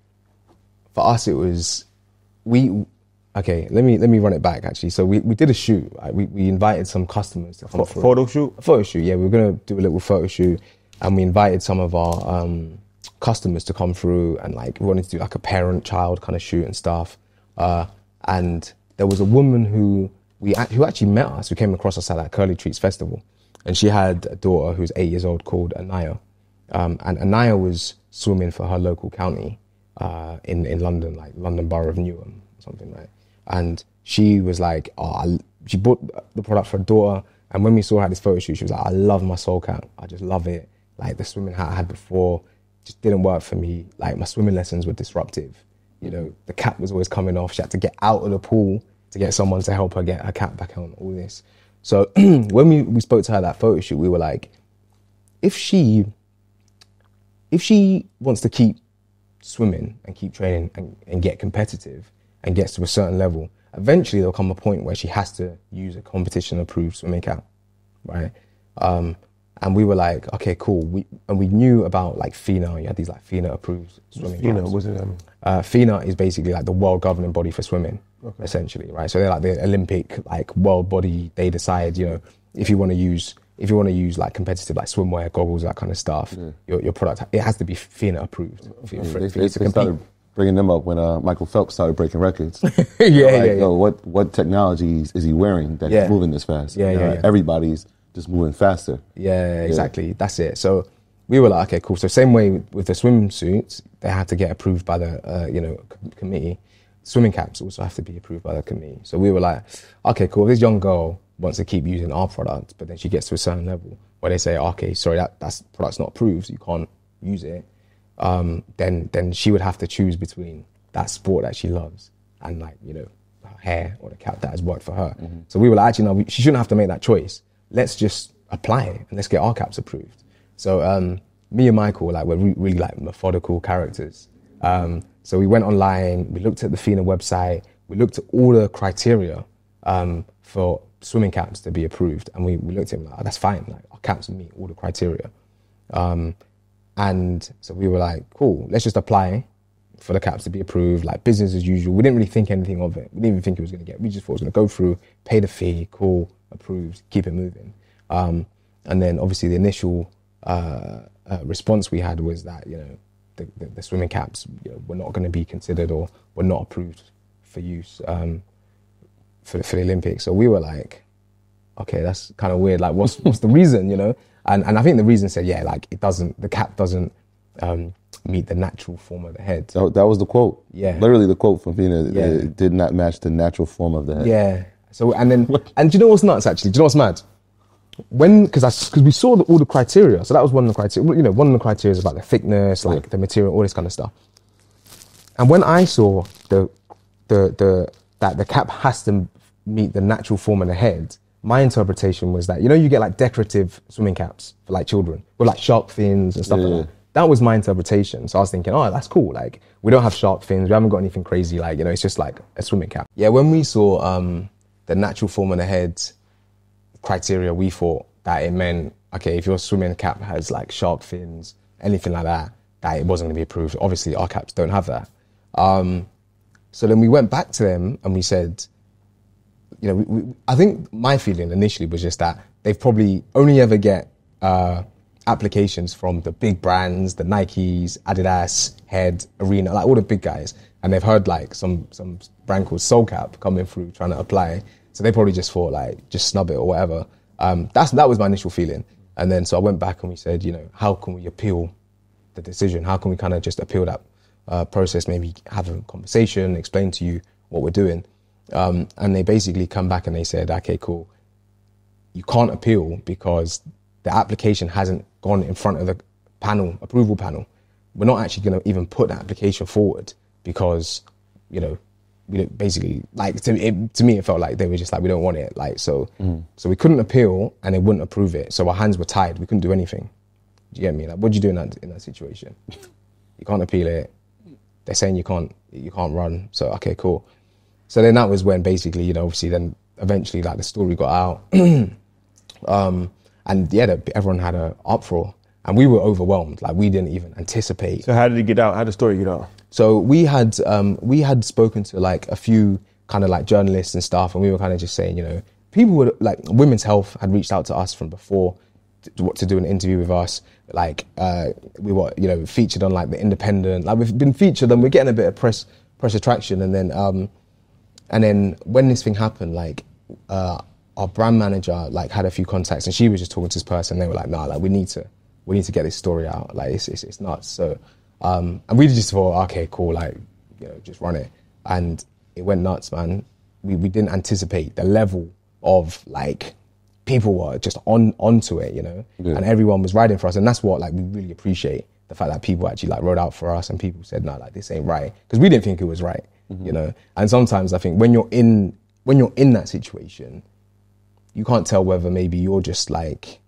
for us, it was, okay, let me run it back, actually. So we did a shoot. Right? We invited some customers to come through. Photo shoot? A photo shoot, yeah. We were going to do a little photo shoot, and we invited some of our customers to come through, and like we wanted to do like a parent-child kind of shoot and stuff. And there was a woman who actually met us, who came across us at that Curly Treats Festival. And she had a daughter who's 8 years old called Anaya. And Anaya was swimming for her local county in London, like London Borough of Newham or something, right? And she was like, she bought the product for her daughter. And when we saw her at this photo shoot, she was like, I love my soul cap. I just love it. Like the swimming hat I had before just didn't work for me. Like my swimming lessons were disruptive. You know, the cap was always coming off. She had to get out of the pool to get someone to help her get her cap back on, all this. So when we spoke to her at that photo shoot, we were like, if she wants to keep swimming and keep training and get competitive, and gets to a certain level, eventually there'll come a point where she has to use a competition-approved swimming cap, right? And we were like, okay, cool. We knew about like FINA. You had these like FINA-approved swimming caps. FINA, what's it? FINA is basically like the world governing body for swimming, essentially, right? So they're like the Olympic like world body. They decide, you know, if you want to use like competitive like swimwear, goggles, that kind of stuff, your product, it has to be FINA-approved. They started bringing them up when Michael Phelps started breaking records. What technologies is he wearing that is moving this fast? Everybody's just moving faster. Yeah, exactly. That's it. So we were like, okay, cool. So same way with the swimsuits, they had to get approved by the committee. Swimming caps also have to be approved by the committee. So we were like, okay, cool. This young girl wants to keep using our product, but then she gets to a certain level where they say, okay, sorry, that product's not approved, so you can't use it. Then she would have to choose between that sport that she loves and like, you know, her hair or the cap that has worked for her. Mm-hmm. So we were like, actually, no, she shouldn't have to make that choice. let's just apply it and let's get our caps approved. So me and Michael, like, we're really like methodical characters. So we went online, we looked at the FINA website, we looked at all the criteria for swimming caps to be approved, and we looked at them like, oh, that's fine, like, our caps meet all the criteria. And so we were like, cool, let's just apply for the caps to be approved, like business as usual. We didn't really think anything of it. We didn't even think it was going to get, we just thought it was going to go through, pay the fee, cool, approved, keep it moving. And then obviously the initial response we had was that, you know, the swimming caps, you know, were not going to be considered or were not approved for use for the Olympics. So we were like, okay, that's kind of weird. Like, what's the reason, you know? And I think the reason said, yeah, like the cap doesn't meet the natural form of the head. That was the quote. Yeah. Literally the quote from FINA, yeah. It did not match the natural form of the head. Yeah. So, and then, and do you know what's nuts actually? Do you know what's mad? Because we saw all the criteria. So that was one of the criteria, you know, one of the criteria is about the thickness, like the material, all this kind of stuff. And when I saw that the cap has to meet the natural form of the head, my interpretation was that, you know, you get like decorative swimming caps for like children with like shark fins and stuff like that. That was my interpretation. So I was thinking, oh, that's cool. Like, we don't have shark fins. We haven't got anything crazy. Like, you know, it's just like a swimming cap. Yeah, when we saw the natural form of the head criteria, we thought that it meant, okay, if your swimming cap has like shark fins, anything like that, that it wasn't going to be approved. Obviously, our caps don't have that. So then we went back to them and we said, you know, I think my feeling initially was just that they've probably only ever get applications from the big brands, the Nikes, Adidas, Head, Arena, like all the big guys. And they've heard like some brand called Soulcap coming through trying to apply. So they probably just thought like, just snub it or whatever. That was my initial feeling. And then so I went back and we said, you know, how can we appeal the decision? How can we kind of just appeal that process, maybe have a conversation, explain to you what we're doing? And they basically come back and they said, okay, cool, you can't appeal because the application hasn't gone in front of the panel, approval panel. We're not actually going to even put the application forward because, you know, we don't, basically, like, to me, it felt like they were just like, we don't want it. Like, so we couldn't appeal and they wouldn't approve it. So our hands were tied. We couldn't do anything. Do you get me? Like, what do you do in that situation? You can't appeal it. They're saying you can't run. So, okay, cool. So then that was when basically, you know, obviously then eventually like the story got out. And yeah, everyone had an uproar and we were overwhelmed. Like, we didn't even anticipate. So how did it get out? How did the story get out? So we had spoken to like a few kind of like journalists and stuff, and we were kind of just saying, you know, people would like, Women's Health had reached out to us from before to do an interview with us. Like, we were, you know, featured on like The Independent, like we've been featured and we're getting a bit of press attraction. And then when this thing happened, like, our brand manager like had a few contacts and she was just talking to this person. They were like, nah, like we need to get this story out. Like, it's nuts. So, and we just thought, okay, cool. Like, you know, just run it. And it went nuts, man. We didn't anticipate the level of like, people were just onto it, you know, and everyone was riding for us. And that's what, like, we really appreciate, the fact that people actually like rode out for us and people said, nah, like this ain't right. Cause we didn't think it was right, you know? And sometimes I think when you're in that situation, you can't tell whether maybe you're just like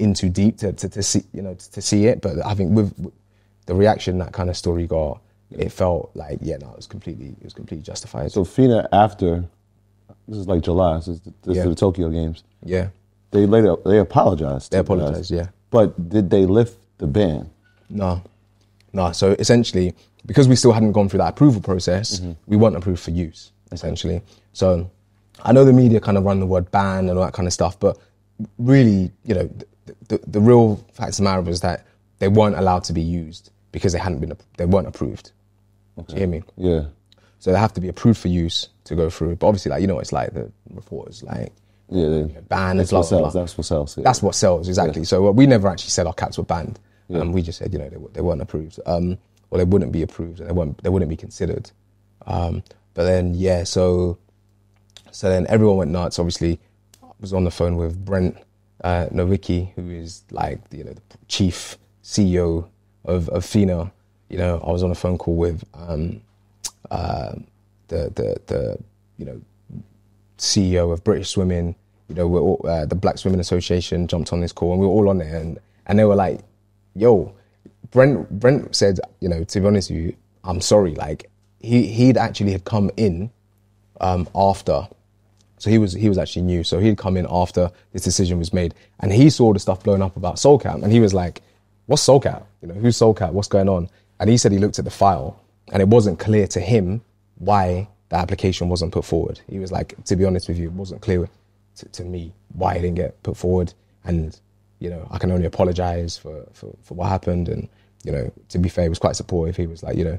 in too deep to see, you know, to see it. But I think with the reaction that kind of story got, it felt like, yeah, no, it was completely justified. So FINA, after, this is like July, this is the Tokyo Games. Yeah. They later, they apologized, yeah. But did they lift the ban? No. So essentially, because we still hadn't gone through that approval process, we weren't approved for use, essentially. So I know the media kind of run the word ban and all that kind of stuff, but really, you know, the real fact of the matter was that they weren't allowed to be used because they weren't approved. Okay. Do you hear me? Yeah. So they have to be approved for use to go through. But obviously, like, you know, it's like the reporters, like, ban is what sells. That's what sells. Yeah. That's what sells, exactly. Yeah. So we never actually said our caps were banned. Yeah. We just said, you know, they weren't approved, or they wouldn't be approved, and they wouldn't be considered. But then, yeah, so then everyone went nuts. Obviously, I was on the phone with Brent Nowicki, who is like, you know, the chief CEO of FINA. You know, I was on a phone call with the CEO of British Swimming, you know, we're all, the Black Swimming Association jumped on this call, and we were all on there, and they were like, yo, Brent said, you know, to be honest with you, I'm sorry, like, he'd actually had come in after, so he was actually new, so he'd come in after this decision was made, and he saw the stuff blowing up about Soulcat, and he was like, what's Soulcat? You know, who's Soulcat? What's going on? And he said he looked at the file, and it wasn't clear to him why the application wasn't put forward. He was like, to be honest with you, it wasn't clear to me why it didn't get put forward, and you know, I can only apologise for what happened. And you know, to be fair, he was quite supportive. He was like, you know,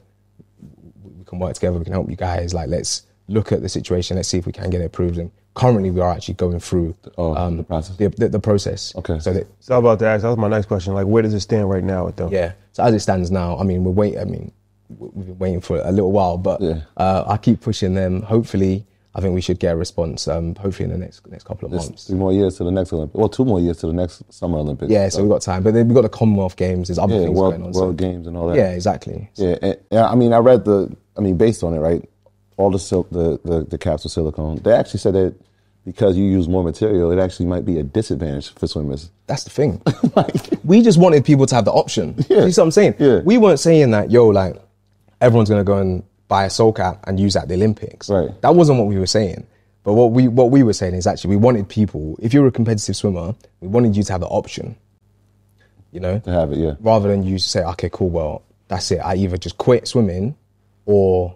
we can work together, we can help you guys, like, let's look at the situation, let's see if we can get it approved. And currently we are actually going through the process. The process. Okay. So I was about to ask, that was my next question, like, where does it stand right now though? Yeah, so as it stands now, I mean, we've been waiting for a little while, but yeah. I keep pushing them. Hopefully, I think we should get a response, hopefully in the next couple of months. 3 more years to the next Olympics. Well, 2 more years to the next Summer Olympics. Yeah, so we've got time. But then we've got the Commonwealth Games. There's other things going on. World Games and all that. Yeah, exactly. So. Yeah, and, I mean, I read based on it, right, all the caps of silicone, they actually said that because you use more material, it actually might be a disadvantage for swimmers. That's the thing. Like, we just wanted people to have the option. Yeah. You see what I'm saying? Yeah. We weren't saying that, yo, like, everyone's going to go and buy a soul cap and use that at the Olympics. Right. That wasn't what we were saying. But what we were saying is actually we wanted people, if you're a competitive swimmer, we wanted you to have the option, you know? To have it, yeah. Rather than you say, okay, cool, well, that's it. I either just quit swimming or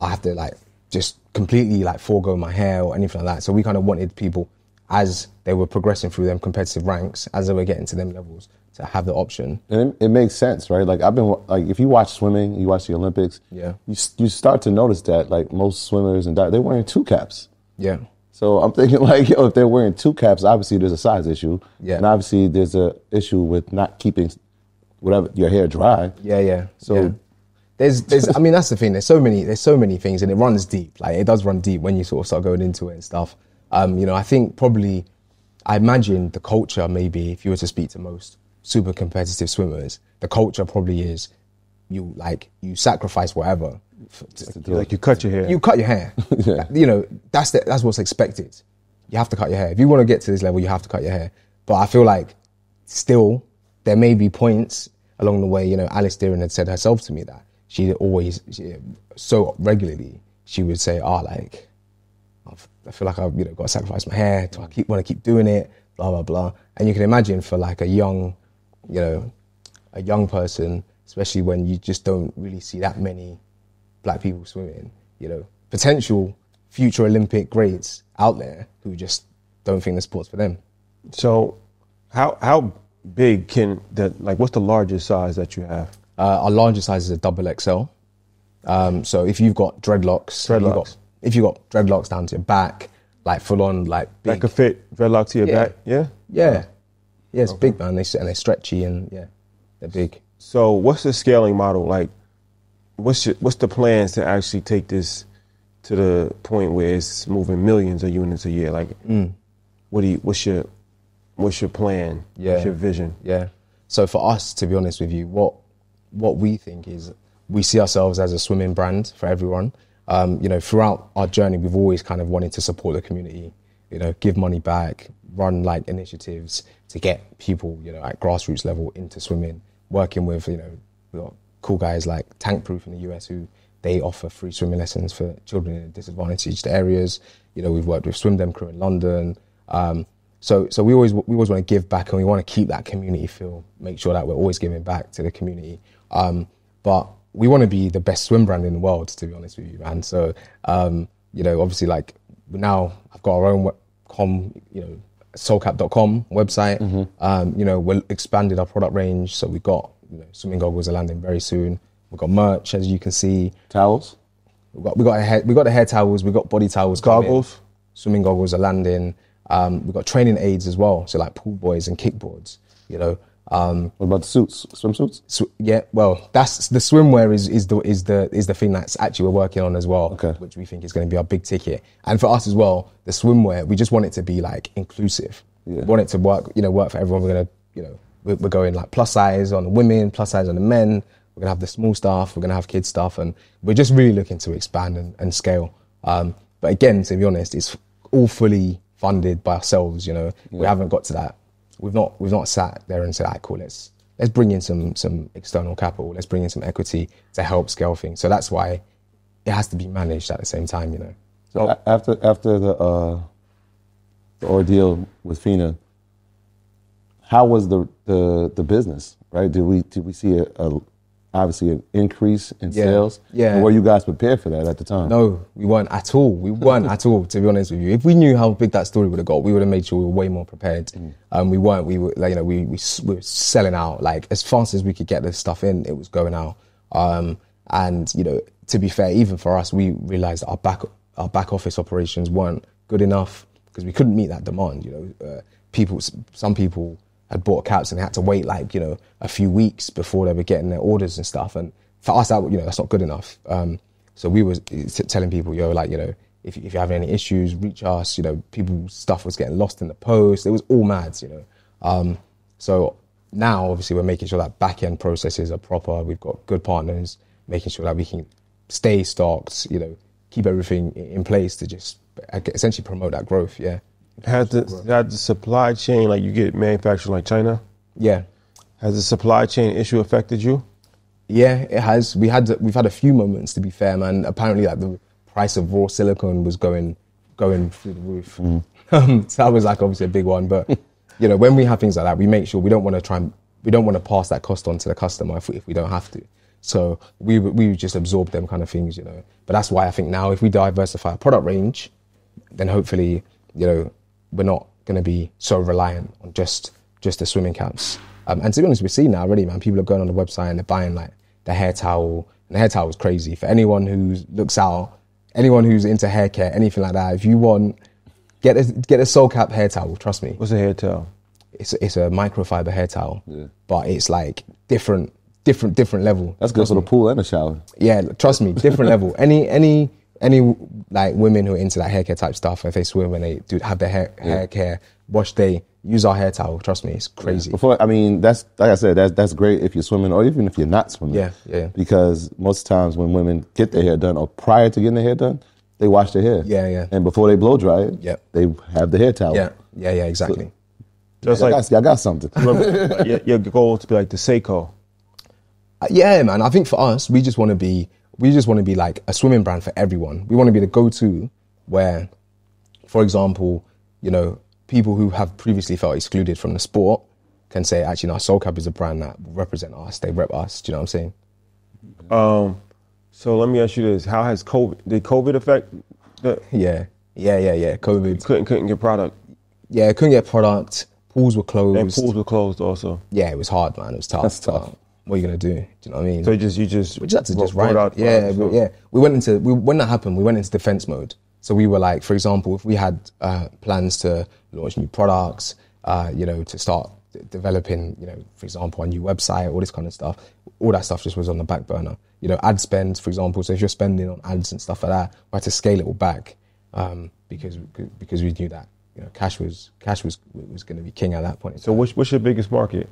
I have to, like, just completely, like, forego my hair or anything like that. So we kind of wanted people, as they were progressing through them competitive ranks, as they were getting to them levels, to have the option. And it makes sense, right? Like, I've been, like, if you watch swimming, you watch the Olympics, yeah, you start to notice that, like, most swimmers and they're wearing 2 caps. Yeah. So I'm thinking, like, yo, if they're wearing 2 caps, obviously there's a size issue. Yeah. And obviously there's a issue with not keeping whatever your hair dry. Yeah, yeah. So yeah. There's I mean, that's the thing. There's so many things, and it runs deep. Like, it does run deep when you sort of start going into it and stuff. You know, I think probably, I imagine the culture, maybe if you were to speak to most super competitive swimmers, the culture probably is you sacrifice whatever. You cut your hair. You cut your hair. Yeah. You know, that's what's expected. You have to cut your hair. If you want to get to this level, you have to cut your hair. But I feel like still there may be points along the way. You know, Alice Deering had said herself to me that so regularly, she would say, like, I feel like I've got to sacrifice my hair. Do I want to keep doing it? Blah blah blah. And you can imagine for like a young person, especially when you just don't really see that many black people swimming. You know, potential future Olympic greats out there who just don't think the sport's for them. So, how big can what's the largest size that you have? Our largest size is a XXL. So if you've got dreadlocks. If you've got dreadlocks down to your back, like full on, like big. That could fit dreadlocks to your back, yeah? Yeah. Yeah, it's big, man. They're stretchy and, yeah, they're big. So what's the scaling model? Like, what's the plans to actually take this to the point where it's moving millions of units a year? Like, what's your plan? Yeah. What's your vision? Yeah. So for us, to be honest with you, what we think is we see ourselves as a swimming brand for everyone. You know, throughout our journey, we've always kind of wanted to support the community, you know, give money back, run like initiatives to get people, you know, at grassroots level into swimming, working with, you know, we've got cool guys like Tank Proof in the US, who they offer free swimming lessons for children in disadvantaged areas. You know, we've worked with Swim Dem Crew in London. So we always want to give back, and we want to keep that community feel, make sure that we're always giving back to the community. But we want to be the best swim brand in the world, to be honest with you, man. So, you know, obviously, like, now I've got our own soulcap.com website. Mm-hmm. You know, we've expanded our product range. So we've got, you know, swimming goggles are landing very soon. We've got merch, as you can see. Towels? We've got the hair towels. We've got body towels. Goggles? Swimming goggles are landing. We've got training aids as well. So, like, pool boys and kickboards, you know. What about the suits, swimsuits? Yeah, well, that's the swimwear is the thing that's actually we're working on as well, okay, which we think is going to be our big ticket. And for us as well, the swimwear, we just want it to be like inclusive. Yeah. We want it to work for everyone. We're gonna, you know, we're going like plus size on the women, plus size on the men. We're gonna have the small stuff. We're gonna have kids stuff, and we're just really looking to expand and scale. But again, to be honest, it's all fully funded by ourselves, you know. Yeah. We haven't got to that. We've not sat there and said, all right, cool, let's bring in some external capital. Let's bring in some equity to help scale things. So that's why it has to be managed at the same time, you know. So after the ordeal with Fina, how was the business, right? Did we see a obviously an increase in sales? Yeah. And were you guys prepared for that at the time? No, we weren't at all. We weren't at all, to be honest with you. If we knew how big that story would have got, we would have made sure we were way more prepared. We weren't. We were, like, you know, we were selling out, like, as fast as we could get this stuff in, it was going out. And, you know, to be fair, even for us, we realized our back office operations weren't good enough because we couldn't meet that demand. You know, some people had bought caps and they had to wait, like, you know, a few weeks before they were getting their orders and stuff. And for us, that, you know, that's not good enough. So we were telling people, yo, like, you know, if you're having any issues, reach us. You know, people's stuff was getting lost in the post. It was all mad, you know. So now, obviously, we're making sure that back-end processes are proper. We've got good partners, making sure that we can stay stocked, you know, keep everything in place to just essentially promote that growth, yeah. Has the supply chain, like you get manufactured like China? Yeah. Has the supply chain issue affected you? Yeah, it has. We've had a few moments, to be fair, man. Apparently, like, the price of raw silicone was going through the roof. So that was, like, obviously a big one. But you know, when we have things like that, we make sure we don't want to pass that cost on to the customer if we don't have to. So we just absorb them kind of things, you know. But that's why I think now, if we diversify our product range, then hopefully, you know, we're not going to be so reliant on just the swimming caps. And to be honest, we see now already, man, people are going on the website and they're buying, like, the hair towel. And the hair towel is crazy. For anyone who looks out, anyone who's into hair care, anything like that, if you want, get a Soul Cap hair towel, trust me. What's a hair towel? It's a microfiber hair towel, yeah. But it's, like, different level. That's good for the pool and the shower. Yeah, trust me, different level. Any like women who are into that hair care type stuff, if they swim and they do have their hair care wash day, use our hair towel. Trust me, it's crazy. Yeah. Before, I mean, that's, like I said, that's great if you're swimming or even if you're not swimming. Yeah. Because most times when women get their hair done or prior to getting their hair done, they wash their hair. Yeah. And before they blow dry it, they have the hair towel. Yeah, exactly. So it's like, I got something. Your goal is to be like the Seiko. Yeah, man. I think for us, we just want to be like a swimming brand for everyone. We want to be the go-to where, for example, you know, people who have previously felt excluded from the sport can say, actually, no, Soul Cap is a brand that represent us. They rep us. Do you know what I'm saying? So let me ask you this: how has COVID affect? Yeah. COVID couldn't get product. Yeah, couldn't get product. Pools were closed. And pools were closed also. Yeah, it was hard, man. It was tough. That's tough. What are you gonna do? Do you know what I mean? So we just had to write out. Yeah. When that happened, we went into defense mode. So we were like, for example, if we had plans to launch new products, you know, to start developing, you know, for example, a new website, all this kind of stuff, all that stuff just was on the back burner. You know, ad spends, for example. So if you're spending on ads and stuff like that, we had to scale it all back because we knew that, you know, cash was going to be king at that point. So what's your biggest market?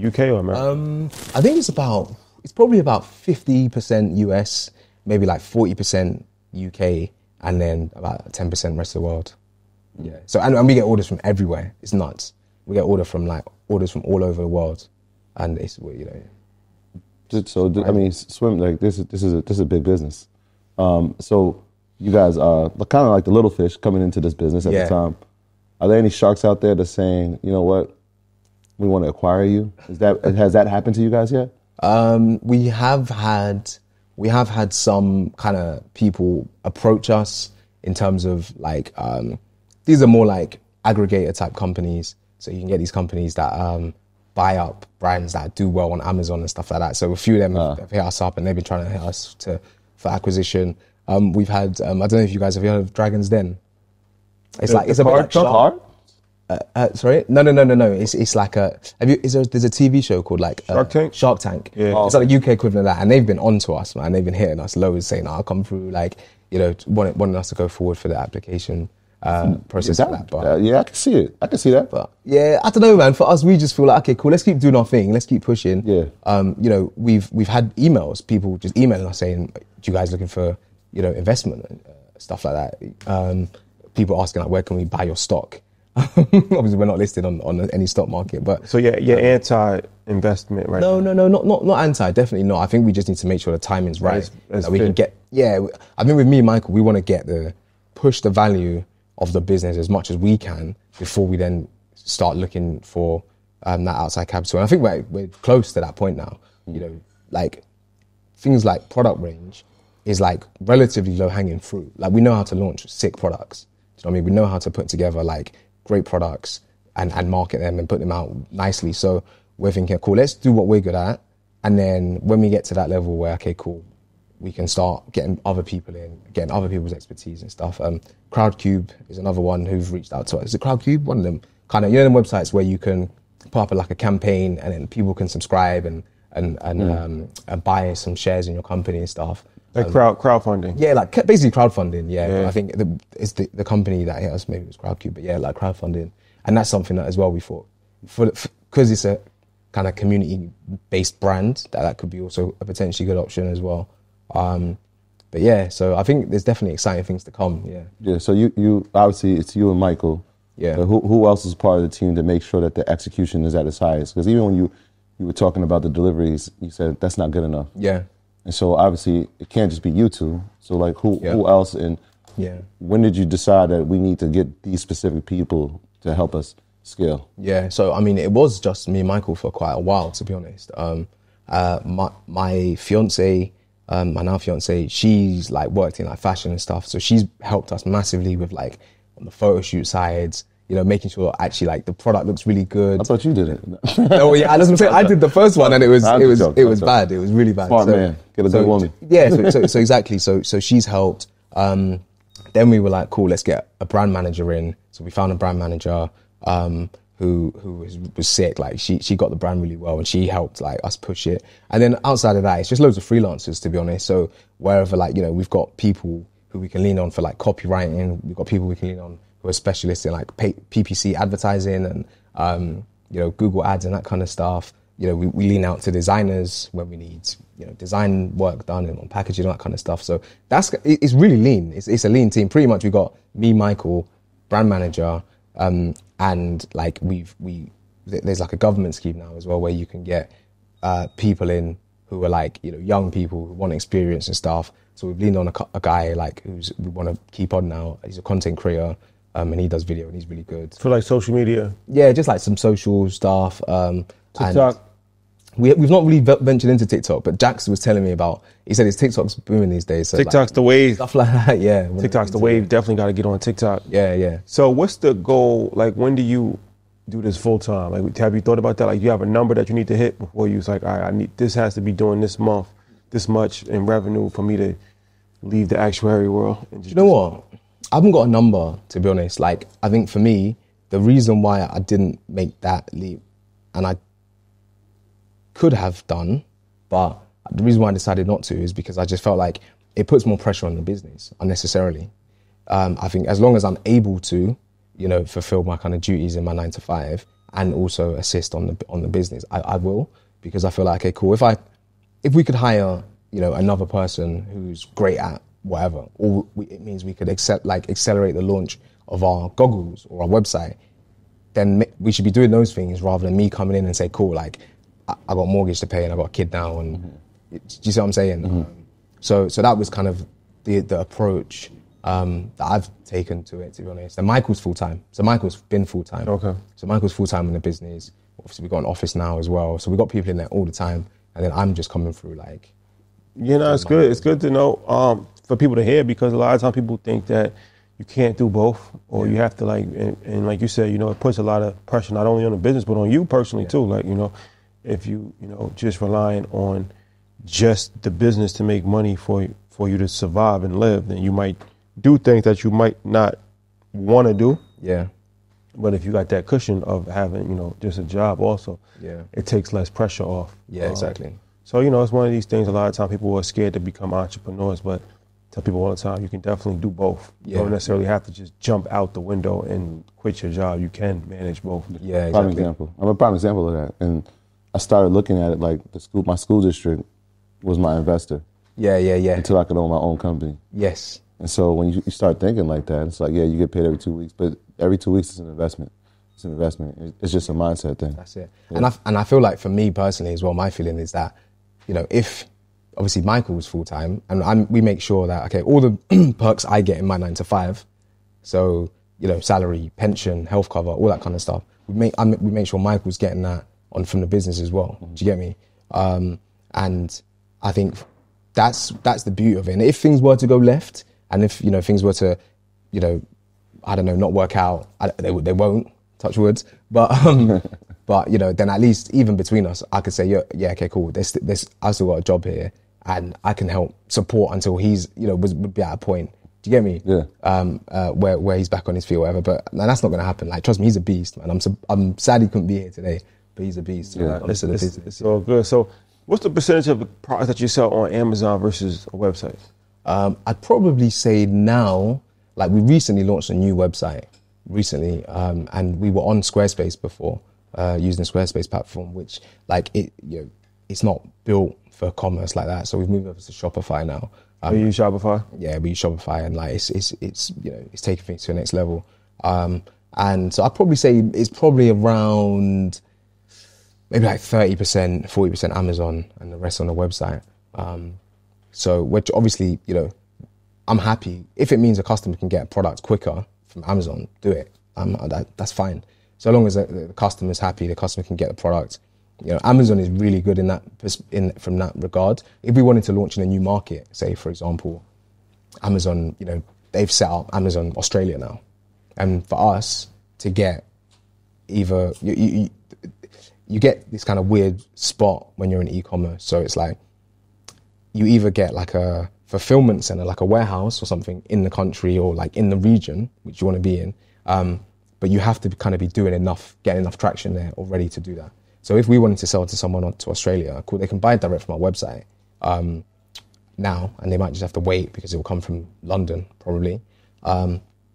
UK or America? I think it's probably about 50% US, maybe like 40% UK, and then about 10% rest of the world. Yeah. So and we get orders from everywhere. It's nuts. We get orders from all over the world, and it's, you know. So I mean, swim, like, this is a big business. So you guys are kind of like the little fish coming into this business at the time. Are there any sharks out there that's saying, you know what? We want to acquire you. Has that happened to you guys yet? We have had some kind of people approach us in terms of, like, these are more like aggregator type companies. So you can get these companies that buy up brands that do well on Amazon and stuff like that. So a few of them have hit us up and they've been trying to hit us for acquisition. We've had I don't know if you guys have heard of Dragon's Den. It's a bit like Shark. Sorry? No. It's like a... There's a TV show called, like... Shark Tank? Shark Tank. Yeah. Oh. It's like a UK equivalent of that. And they've been on to us, man. They've been hitting us loads, saying, I'll come through, like, you know, wanting us to go forward for the application process. Yeah, I can see it. I can see that. But, yeah, I don't know, man. For us, we just feel like, okay, cool, let's keep doing our thing. Let's keep pushing. Yeah. You know, we've had emails, people just emailing us saying, do you guys looking for, you know, investment and stuff like that? people asking, like, where can we buy your stock? Obviously, we're not listed on any stock market, but so you're anti-investment, right? No, not anti. Definitely not. I think we just need to make sure the timing's right. That's that we can get. Yeah, I think with me and Michael, we want to get push the value of the business as much as we can before we then start looking for that outside capital. And I think we're close to that point now. You know, like things like product range is like relatively low hanging fruit. Like we know how to launch sick products. Do you know what I mean? We know how to put together like great products and market them and put them out nicely. So we're thinking, cool, let's do what we're good at. And then when we get to that level where, okay, cool, we can start getting other people in, getting other people's expertise and stuff. Crowdcube is another one who've reached out to us. Is it Crowdcube? One of them kind of, you know, them websites where you can put up like a campaign and then people can subscribe and buy some shares in your company and stuff. Like crowdfunding. Yeah, like basically crowdfunding, yeah. I think it's the company that hit us, maybe it was Crowdcube, but yeah, like crowdfunding. And that's something that as well we thought, because it's a kind of community-based brand, that could be also a potentially good option as well. But yeah, so I think there's definitely exciting things to come, yeah. Yeah, so you obviously, it's you and Michael. Yeah. So who else is part of the team to make sure that the execution is at its highest? Because even when you were talking about the deliveries, you said that's not good enough. Yeah. And so obviously it can't just be you two. So like who else, and when did you decide that we need to get these specific people to help us scale? Yeah, so I mean, it was just me and Michael for quite a while, to be honest. My now fiance, she's like worked in like fashion and stuff. So she's helped us massively with like on the photo shoot sides, you know, making sure actually like the product looks really good. I thought you did it. Oh yeah, that's what I'm saying. I did the first one and it was bad. It was really bad. Smart man, get a good woman. Yeah, so exactly. So she's helped. Then we were like, cool, let's get a brand manager in. So we found a brand manager who was sick. Like she got the brand really well and she helped like us push it. And then outside of that, it's just loads of freelancers, to be honest. So wherever like, you know, we've got people who we can lean on for like copywriting. We've got people we can lean on who are specialists in like PPC advertising and, you know, Google ads and that kind of stuff. You know, we lean out to designers when we need, you know, design work done and on packaging and that kind of stuff. So it's really lean. It's a lean team. Pretty much we got me, Michael, brand manager, and like there's like a government scheme now as well where you can get people in who are like, you know, young people who want experience and stuff. So we've leaned on a guy like we want to keep on now. He's a content creator. And he does video and he's really good. For like social media? Yeah, just like some social stuff. TikTok? We've not really ventured into TikTok, but Jax was telling me about, he said his TikTok's booming these days. So TikTok's like, the wave. Stuff like that, yeah. TikTok's the wave, definitely got to get on TikTok. Yeah, yeah. So what's the goal? Like when do you do this full time? Like have you thought about that? Like you have a number that you need to hit before you're like, all right, this has to be doing this month, this much in revenue for me to leave the actuary world. And just, you know what? I haven't got a number, to be honest. Like, I think for me, the reason why I didn't make that leap, and I could have done, but the reason why I decided not to is because I just felt like it puts more pressure on the business unnecessarily. I think as long as I'm able to, you know, fulfill my kind of duties in my 9 to 5 and also assist on the business, I will, because I feel like, okay, cool. If we could hire, you know, another person who's great at whatever, or it means we could accelerate the launch of our goggles or our website, then we should be doing those things rather than me coming in and say, cool, like, I got mortgage to pay and I got a kid now, and do you see what I'm saying? Mm-hmm. So that was kind of the approach that I've taken to it, to be honest. And Michael's full-time. So Michael's been full-time. Okay. So Michael's full-time in the business. Obviously, we've got an office now as well. So we've got people in there all the time, and then I'm just coming through, like... You know, it's good. It's good to know... for people to hear, because a lot of times people think that you can't do both, or you have to like, and like you said, you know, it puts a lot of pressure not only on the business but on you personally too. Like, you know, if you know, just relying on just the business to make money for you to survive and live, then you might do things that you might not want to do. Yeah. But if you got that cushion of having, you know, just a job also, it takes less pressure off. Yeah, exactly. So, you know, it's one of these things. A lot of times people are scared to become entrepreneurs, but tell people all the time, you can definitely do both. You don't necessarily have to just jump out the window and quit your job. You can manage both. Yeah, exactly. I'm a prime example of that. And I started looking at it like my school district was my investor. Yeah. Until I could own my own company. Yes. And so when you start thinking like that, it's like, yeah, you get paid every 2 weeks, but every 2 weeks is an investment. It's an investment. It's just a mindset thing. That's it. Yeah. And I feel like for me personally as well, my feeling is that, you know, if obviously Michael was full time, and we make sure that, okay, all the perks I get in my 9 to 5, so, you know, salary, pension, health cover, all that kind of stuff, we make sure Michael's getting that on from the business as well. Mm-hmm. Do you get me? And I think that's the beauty of it. And if things were to go left, and if, you know, things were to, you know, I don't know, not work out, they won't, touch wood, but you know, then at least even between us, I could say, yeah, okay, cool, I still got a job here, and I can help support until he's, you know, would be at a point. Do you get me? Yeah. Where he's back on his feet or whatever. But that's not going to happen. Like, trust me, he's a beast, man. I'm sad he couldn't be here today, but he's a beast. Yeah. Listen, it's all good. So, what's the percentage of the products that you sell on Amazon versus a website? I'd probably say now, like, we recently launched a new website recently, and we were on Squarespace before, using the Squarespace platform, which, like, it, you know, it's not built for commerce like that. So we've moved over to Shopify now. We use Shopify? Yeah, we use Shopify, and like it's you know, it's taking things to the next level. And so I'd probably say it's probably around maybe like 30%, 40% Amazon, and the rest on the website. So which obviously, you know, I'm happy if it means a customer can get a product quicker from Amazon. Do it. That's fine. So long as the customer's happy, the customer can get the product. You know, Amazon is really good in that from that regard. If we wanted to launch in a new market, say for example, Amazon, you know, they've set up Amazon Australia now, and for us to get either you get this kind of weird spot when you're in e-commerce. So it's like you either get like a fulfillment center, like a warehouse or something in the country or like in the region which you want to be in, but you have to kind of be doing enough, getting enough traction there already to do that. So if we wanted to sell to someone to Australia, cool, they can buy it direct from our website now, and they might just have to wait because it will come from London probably.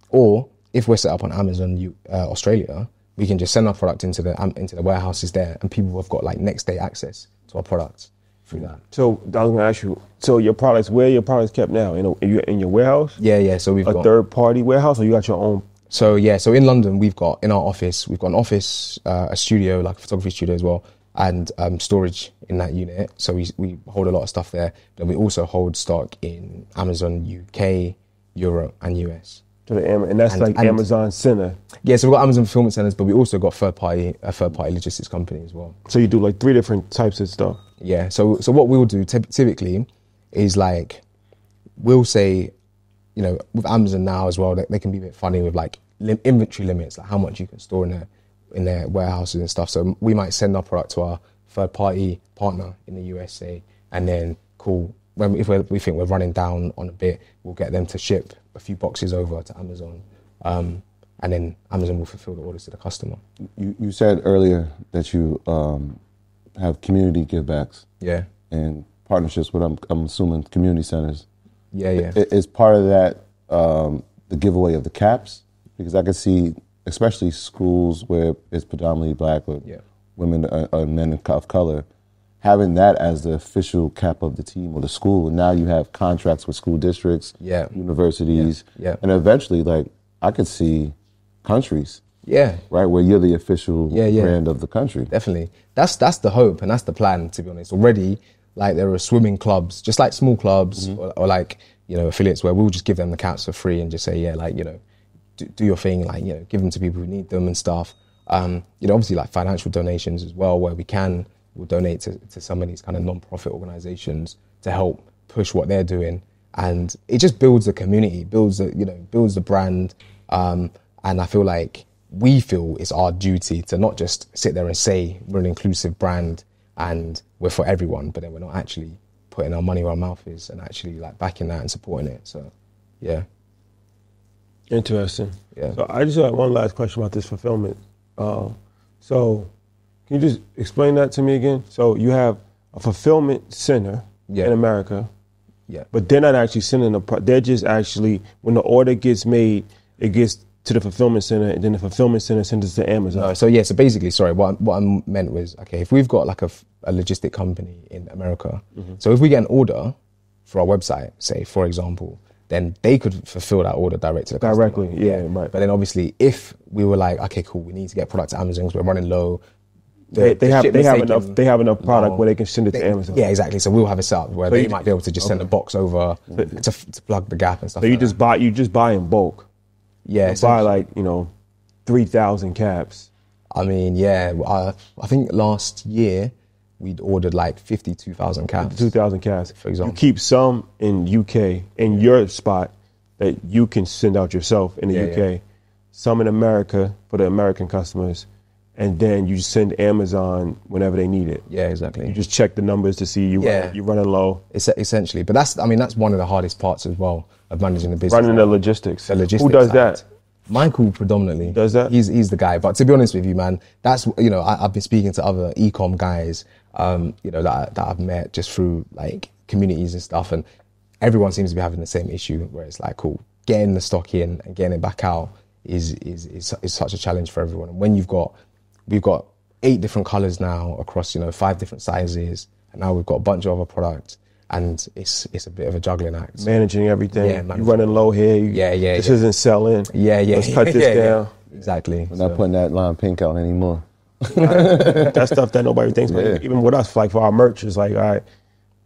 Or if we're set up on Amazon Australia, we can just send our product into the warehouses there, and people have got like next day access to our products through that. So I was going to ask you, so where are your products kept now? In your warehouse? Yeah. So we've got a third party warehouse, or you got your own? So yeah, so in London, we've got an office, a studio, like a photography studio as well, and storage in that unit. So we hold a lot of stuff there. Then we also hold stock in Amazon UK, Europe, and US. And that's Amazon Center. Yeah, so we've got Amazon fulfillment centers, but we also got a third party logistics company as well. So you do like three different types of stuff. Yeah. So what we'll do typically is like we'll say, you know, with Amazon now as well, they can be a bit funny with like inventory limits, like how much you can store in their warehouses and stuff. So we might send our product to our third-party partner in the USA, and then cool, if we think we're running down on a bit, we'll get them to ship a few boxes over to Amazon, and then Amazon will fulfill the orders to the customer. You said earlier that you have community givebacks, yeah, and partnerships with I'm assuming community centers. Yeah. Is part of that the giveaway of the caps? Because I can see, especially schools where it's predominantly black or women or men of color, having that as the official cap of the team or the school. And now you have contracts with school districts, universities, and eventually, like, I could see countries, where you're the official brand of the country. Definitely. That's the hope, and that's the plan, to be honest. Already, like, there are swimming clubs, just like small clubs or like, you know, affiliates where we'll just give them the caps for free and just say, yeah, like, you know, do your thing, like, you know, give them to people who need them and stuff. You know, obviously like financial donations as well, where we'll donate to some of these kind of non-profit organizations to help push what they're doing. And it just builds a community, builds the brand. And I feel like we feel it's our duty to not just sit there and say we're an inclusive brand and we're for everyone, but then we're not actually putting our money where our mouth is and actually like backing that and supporting it. So, yeah. Interesting. Yeah. So I just have one last question about this fulfillment. So can you just explain that to me again? So you have a fulfillment center in America, but they're not actually sending the product. They're just actually, when the order gets made, it gets to the fulfillment center, and then the fulfillment center sends it to Amazon. So basically, sorry, what I meant was, okay, if we've got like a logistic company in America, so if we get an order for our website, say, for example, then they could fulfill that order directly. Yeah, right. But then obviously, if we were like, okay, cool, we need to get product to Amazon because we're running low. They have enough product where they can send it to Amazon. Yeah, exactly. So we'll have it set up where they might be able to just send a box over to plug the gap and stuff. So you just buy in bulk. Yeah, you buy 3,000 caps. I mean, yeah, I think last year we'd ordered 52,000 caps. 2,000 caps, for example. You keep some in UK in your spot that you can send out yourself in the UK. Yeah. Some in America for the American customers. And then you send Amazon whenever they need it. Yeah, exactly. You just check the numbers to see you're running low. Essentially. But that's one of the hardest parts as well of managing the business. Running the logistics. Who does that? Michael predominantly. Does that? He's the guy. But to be honest with you, man, that's, I've been speaking to other e-com guys, that I've met just through communities and stuff. And everyone seems to be having the same issue where it's cool, getting the stock in and getting it back out is such a challenge for everyone. And when we've got 8 different colors now across, 5 different sizes. And now we've got a bunch of other products. And it's a bit of a juggling act. Managing everything. Yeah, you're running low here. This isn't selling. Let's cut this down. Yeah. Exactly. We're not putting that lime pink out anymore. That's stuff that nobody thinks about. Yeah. Even with us, for our merch, it's all right,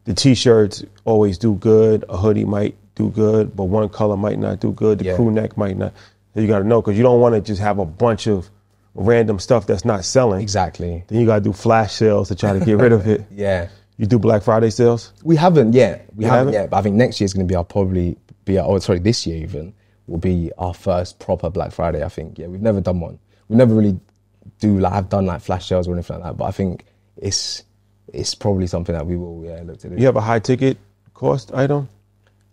the T-shirts always do good. A hoodie might do good, but one color might not do good. The crew neck might not. You got to know, because you don't want to just have a bunch of random stuff that's not selling. Exactly. Then you got to do flash sales to try to get rid of it. Yeah. You do Black Friday sales? We haven't yet. But I think next year is going to be this year even, will be our first proper Black Friday, I think. Yeah, we've never done one. We never really do, I've done flash sales or anything like that, but I think it's probably something that we will look to do. You have a high ticket cost item?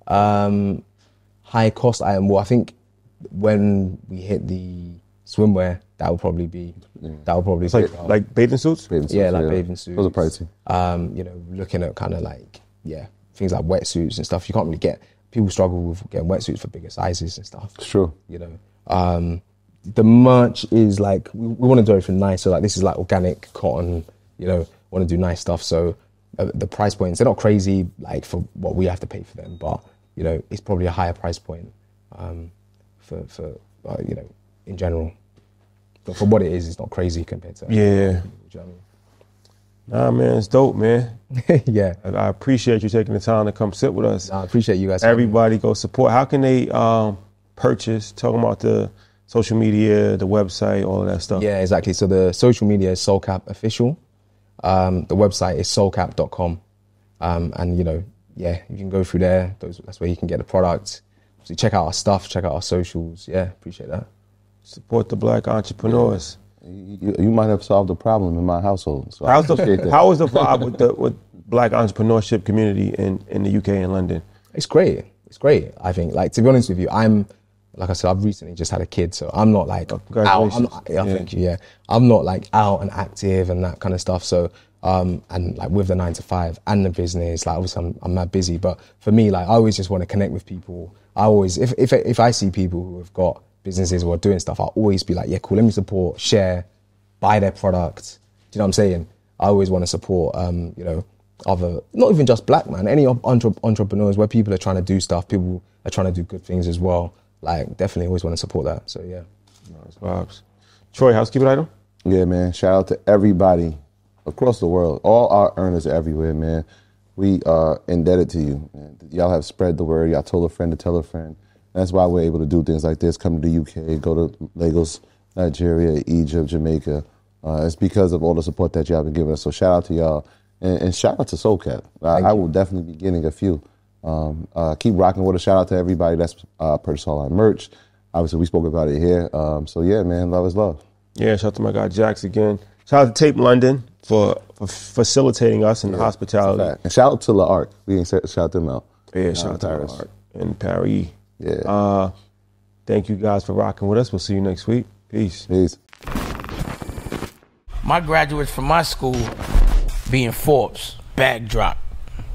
High cost item, well, I think when we hit the swimwear, that will probably be like bathing suits? Bathing suits. Those are pricey. Looking at things like wetsuits and stuff. You can't really get, people struggle with getting wetsuits for bigger sizes and stuff. It's true. The merch is we want to do everything nice. So this is organic cotton, want to do nice stuff. So the price points, they're not crazy for what we have to pay for them, but it's probably a higher price point for in general. But for what it is, it's not crazy compared to... Yeah. You know what I mean? Nah, man, it's dope, man. Yeah. I appreciate you taking the time to come sit with us. I appreciate you guys. Everybody go support. How can they purchase? Talking about the social media, the website, all of that stuff. Yeah, exactly. So the social media is Soulcap Official. The website is soulcap.com. You can go through there. That's where you can get the product. So check out our stuff, check out our socials. Yeah, appreciate that. Support the black entrepreneurs. You might have solved a problem in my household. So how is the vibe with black entrepreneurship community in the UK and London? It's great. It's great, I think. To be honest with you, I'm, like I said, I've recently just had a kid, so I'm not out. I'm not out and active and that kind of stuff. So, and with the 9 to 5 and the business, obviously I'm mad busy. But for me, I always just want to connect with people. I always, if I see people who have got businesses who are doing stuff, I'll always be yeah, cool, let me support, share, buy their product. Do you know what I'm saying? I always want to support, other, not even just black, man, any entrepreneurs where people are trying to do stuff, people are trying to do good things as well. Definitely always want to support that. So, yeah. Nice vibes. Troy, housekeeping item? Yeah, man, shout out to everybody across the world. All our earners everywhere, man. We are indebted to you, man. Y'all have spread the word. Y'all told a friend to tell a friend. That's why we're able to do things like this, come to the UK, go to Lagos, Nigeria, Egypt, Jamaica. It's because of all the support that y'all been giving us. So shout out to y'all. And shout out to Soulcap. I will definitely be getting a few. Keep rocking with a shout out to everybody that's purchased all our merch. Obviously, we spoke about it here. So yeah, man, love is love. Yeah, shout out to my guy Jax again. Shout out to Tape London for facilitating us in the hospitality. And shout out to La Arc. We ain't shout them out. Yeah, shout out to La Arc and Paris. Yeah. Thank you guys for rocking with us. We'll see you next week. Peace. Peace. My graduates from my school being Forbes. Bag drop.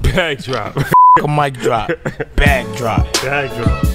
Bag drop. A mic drop. Bag drop. Bag drop.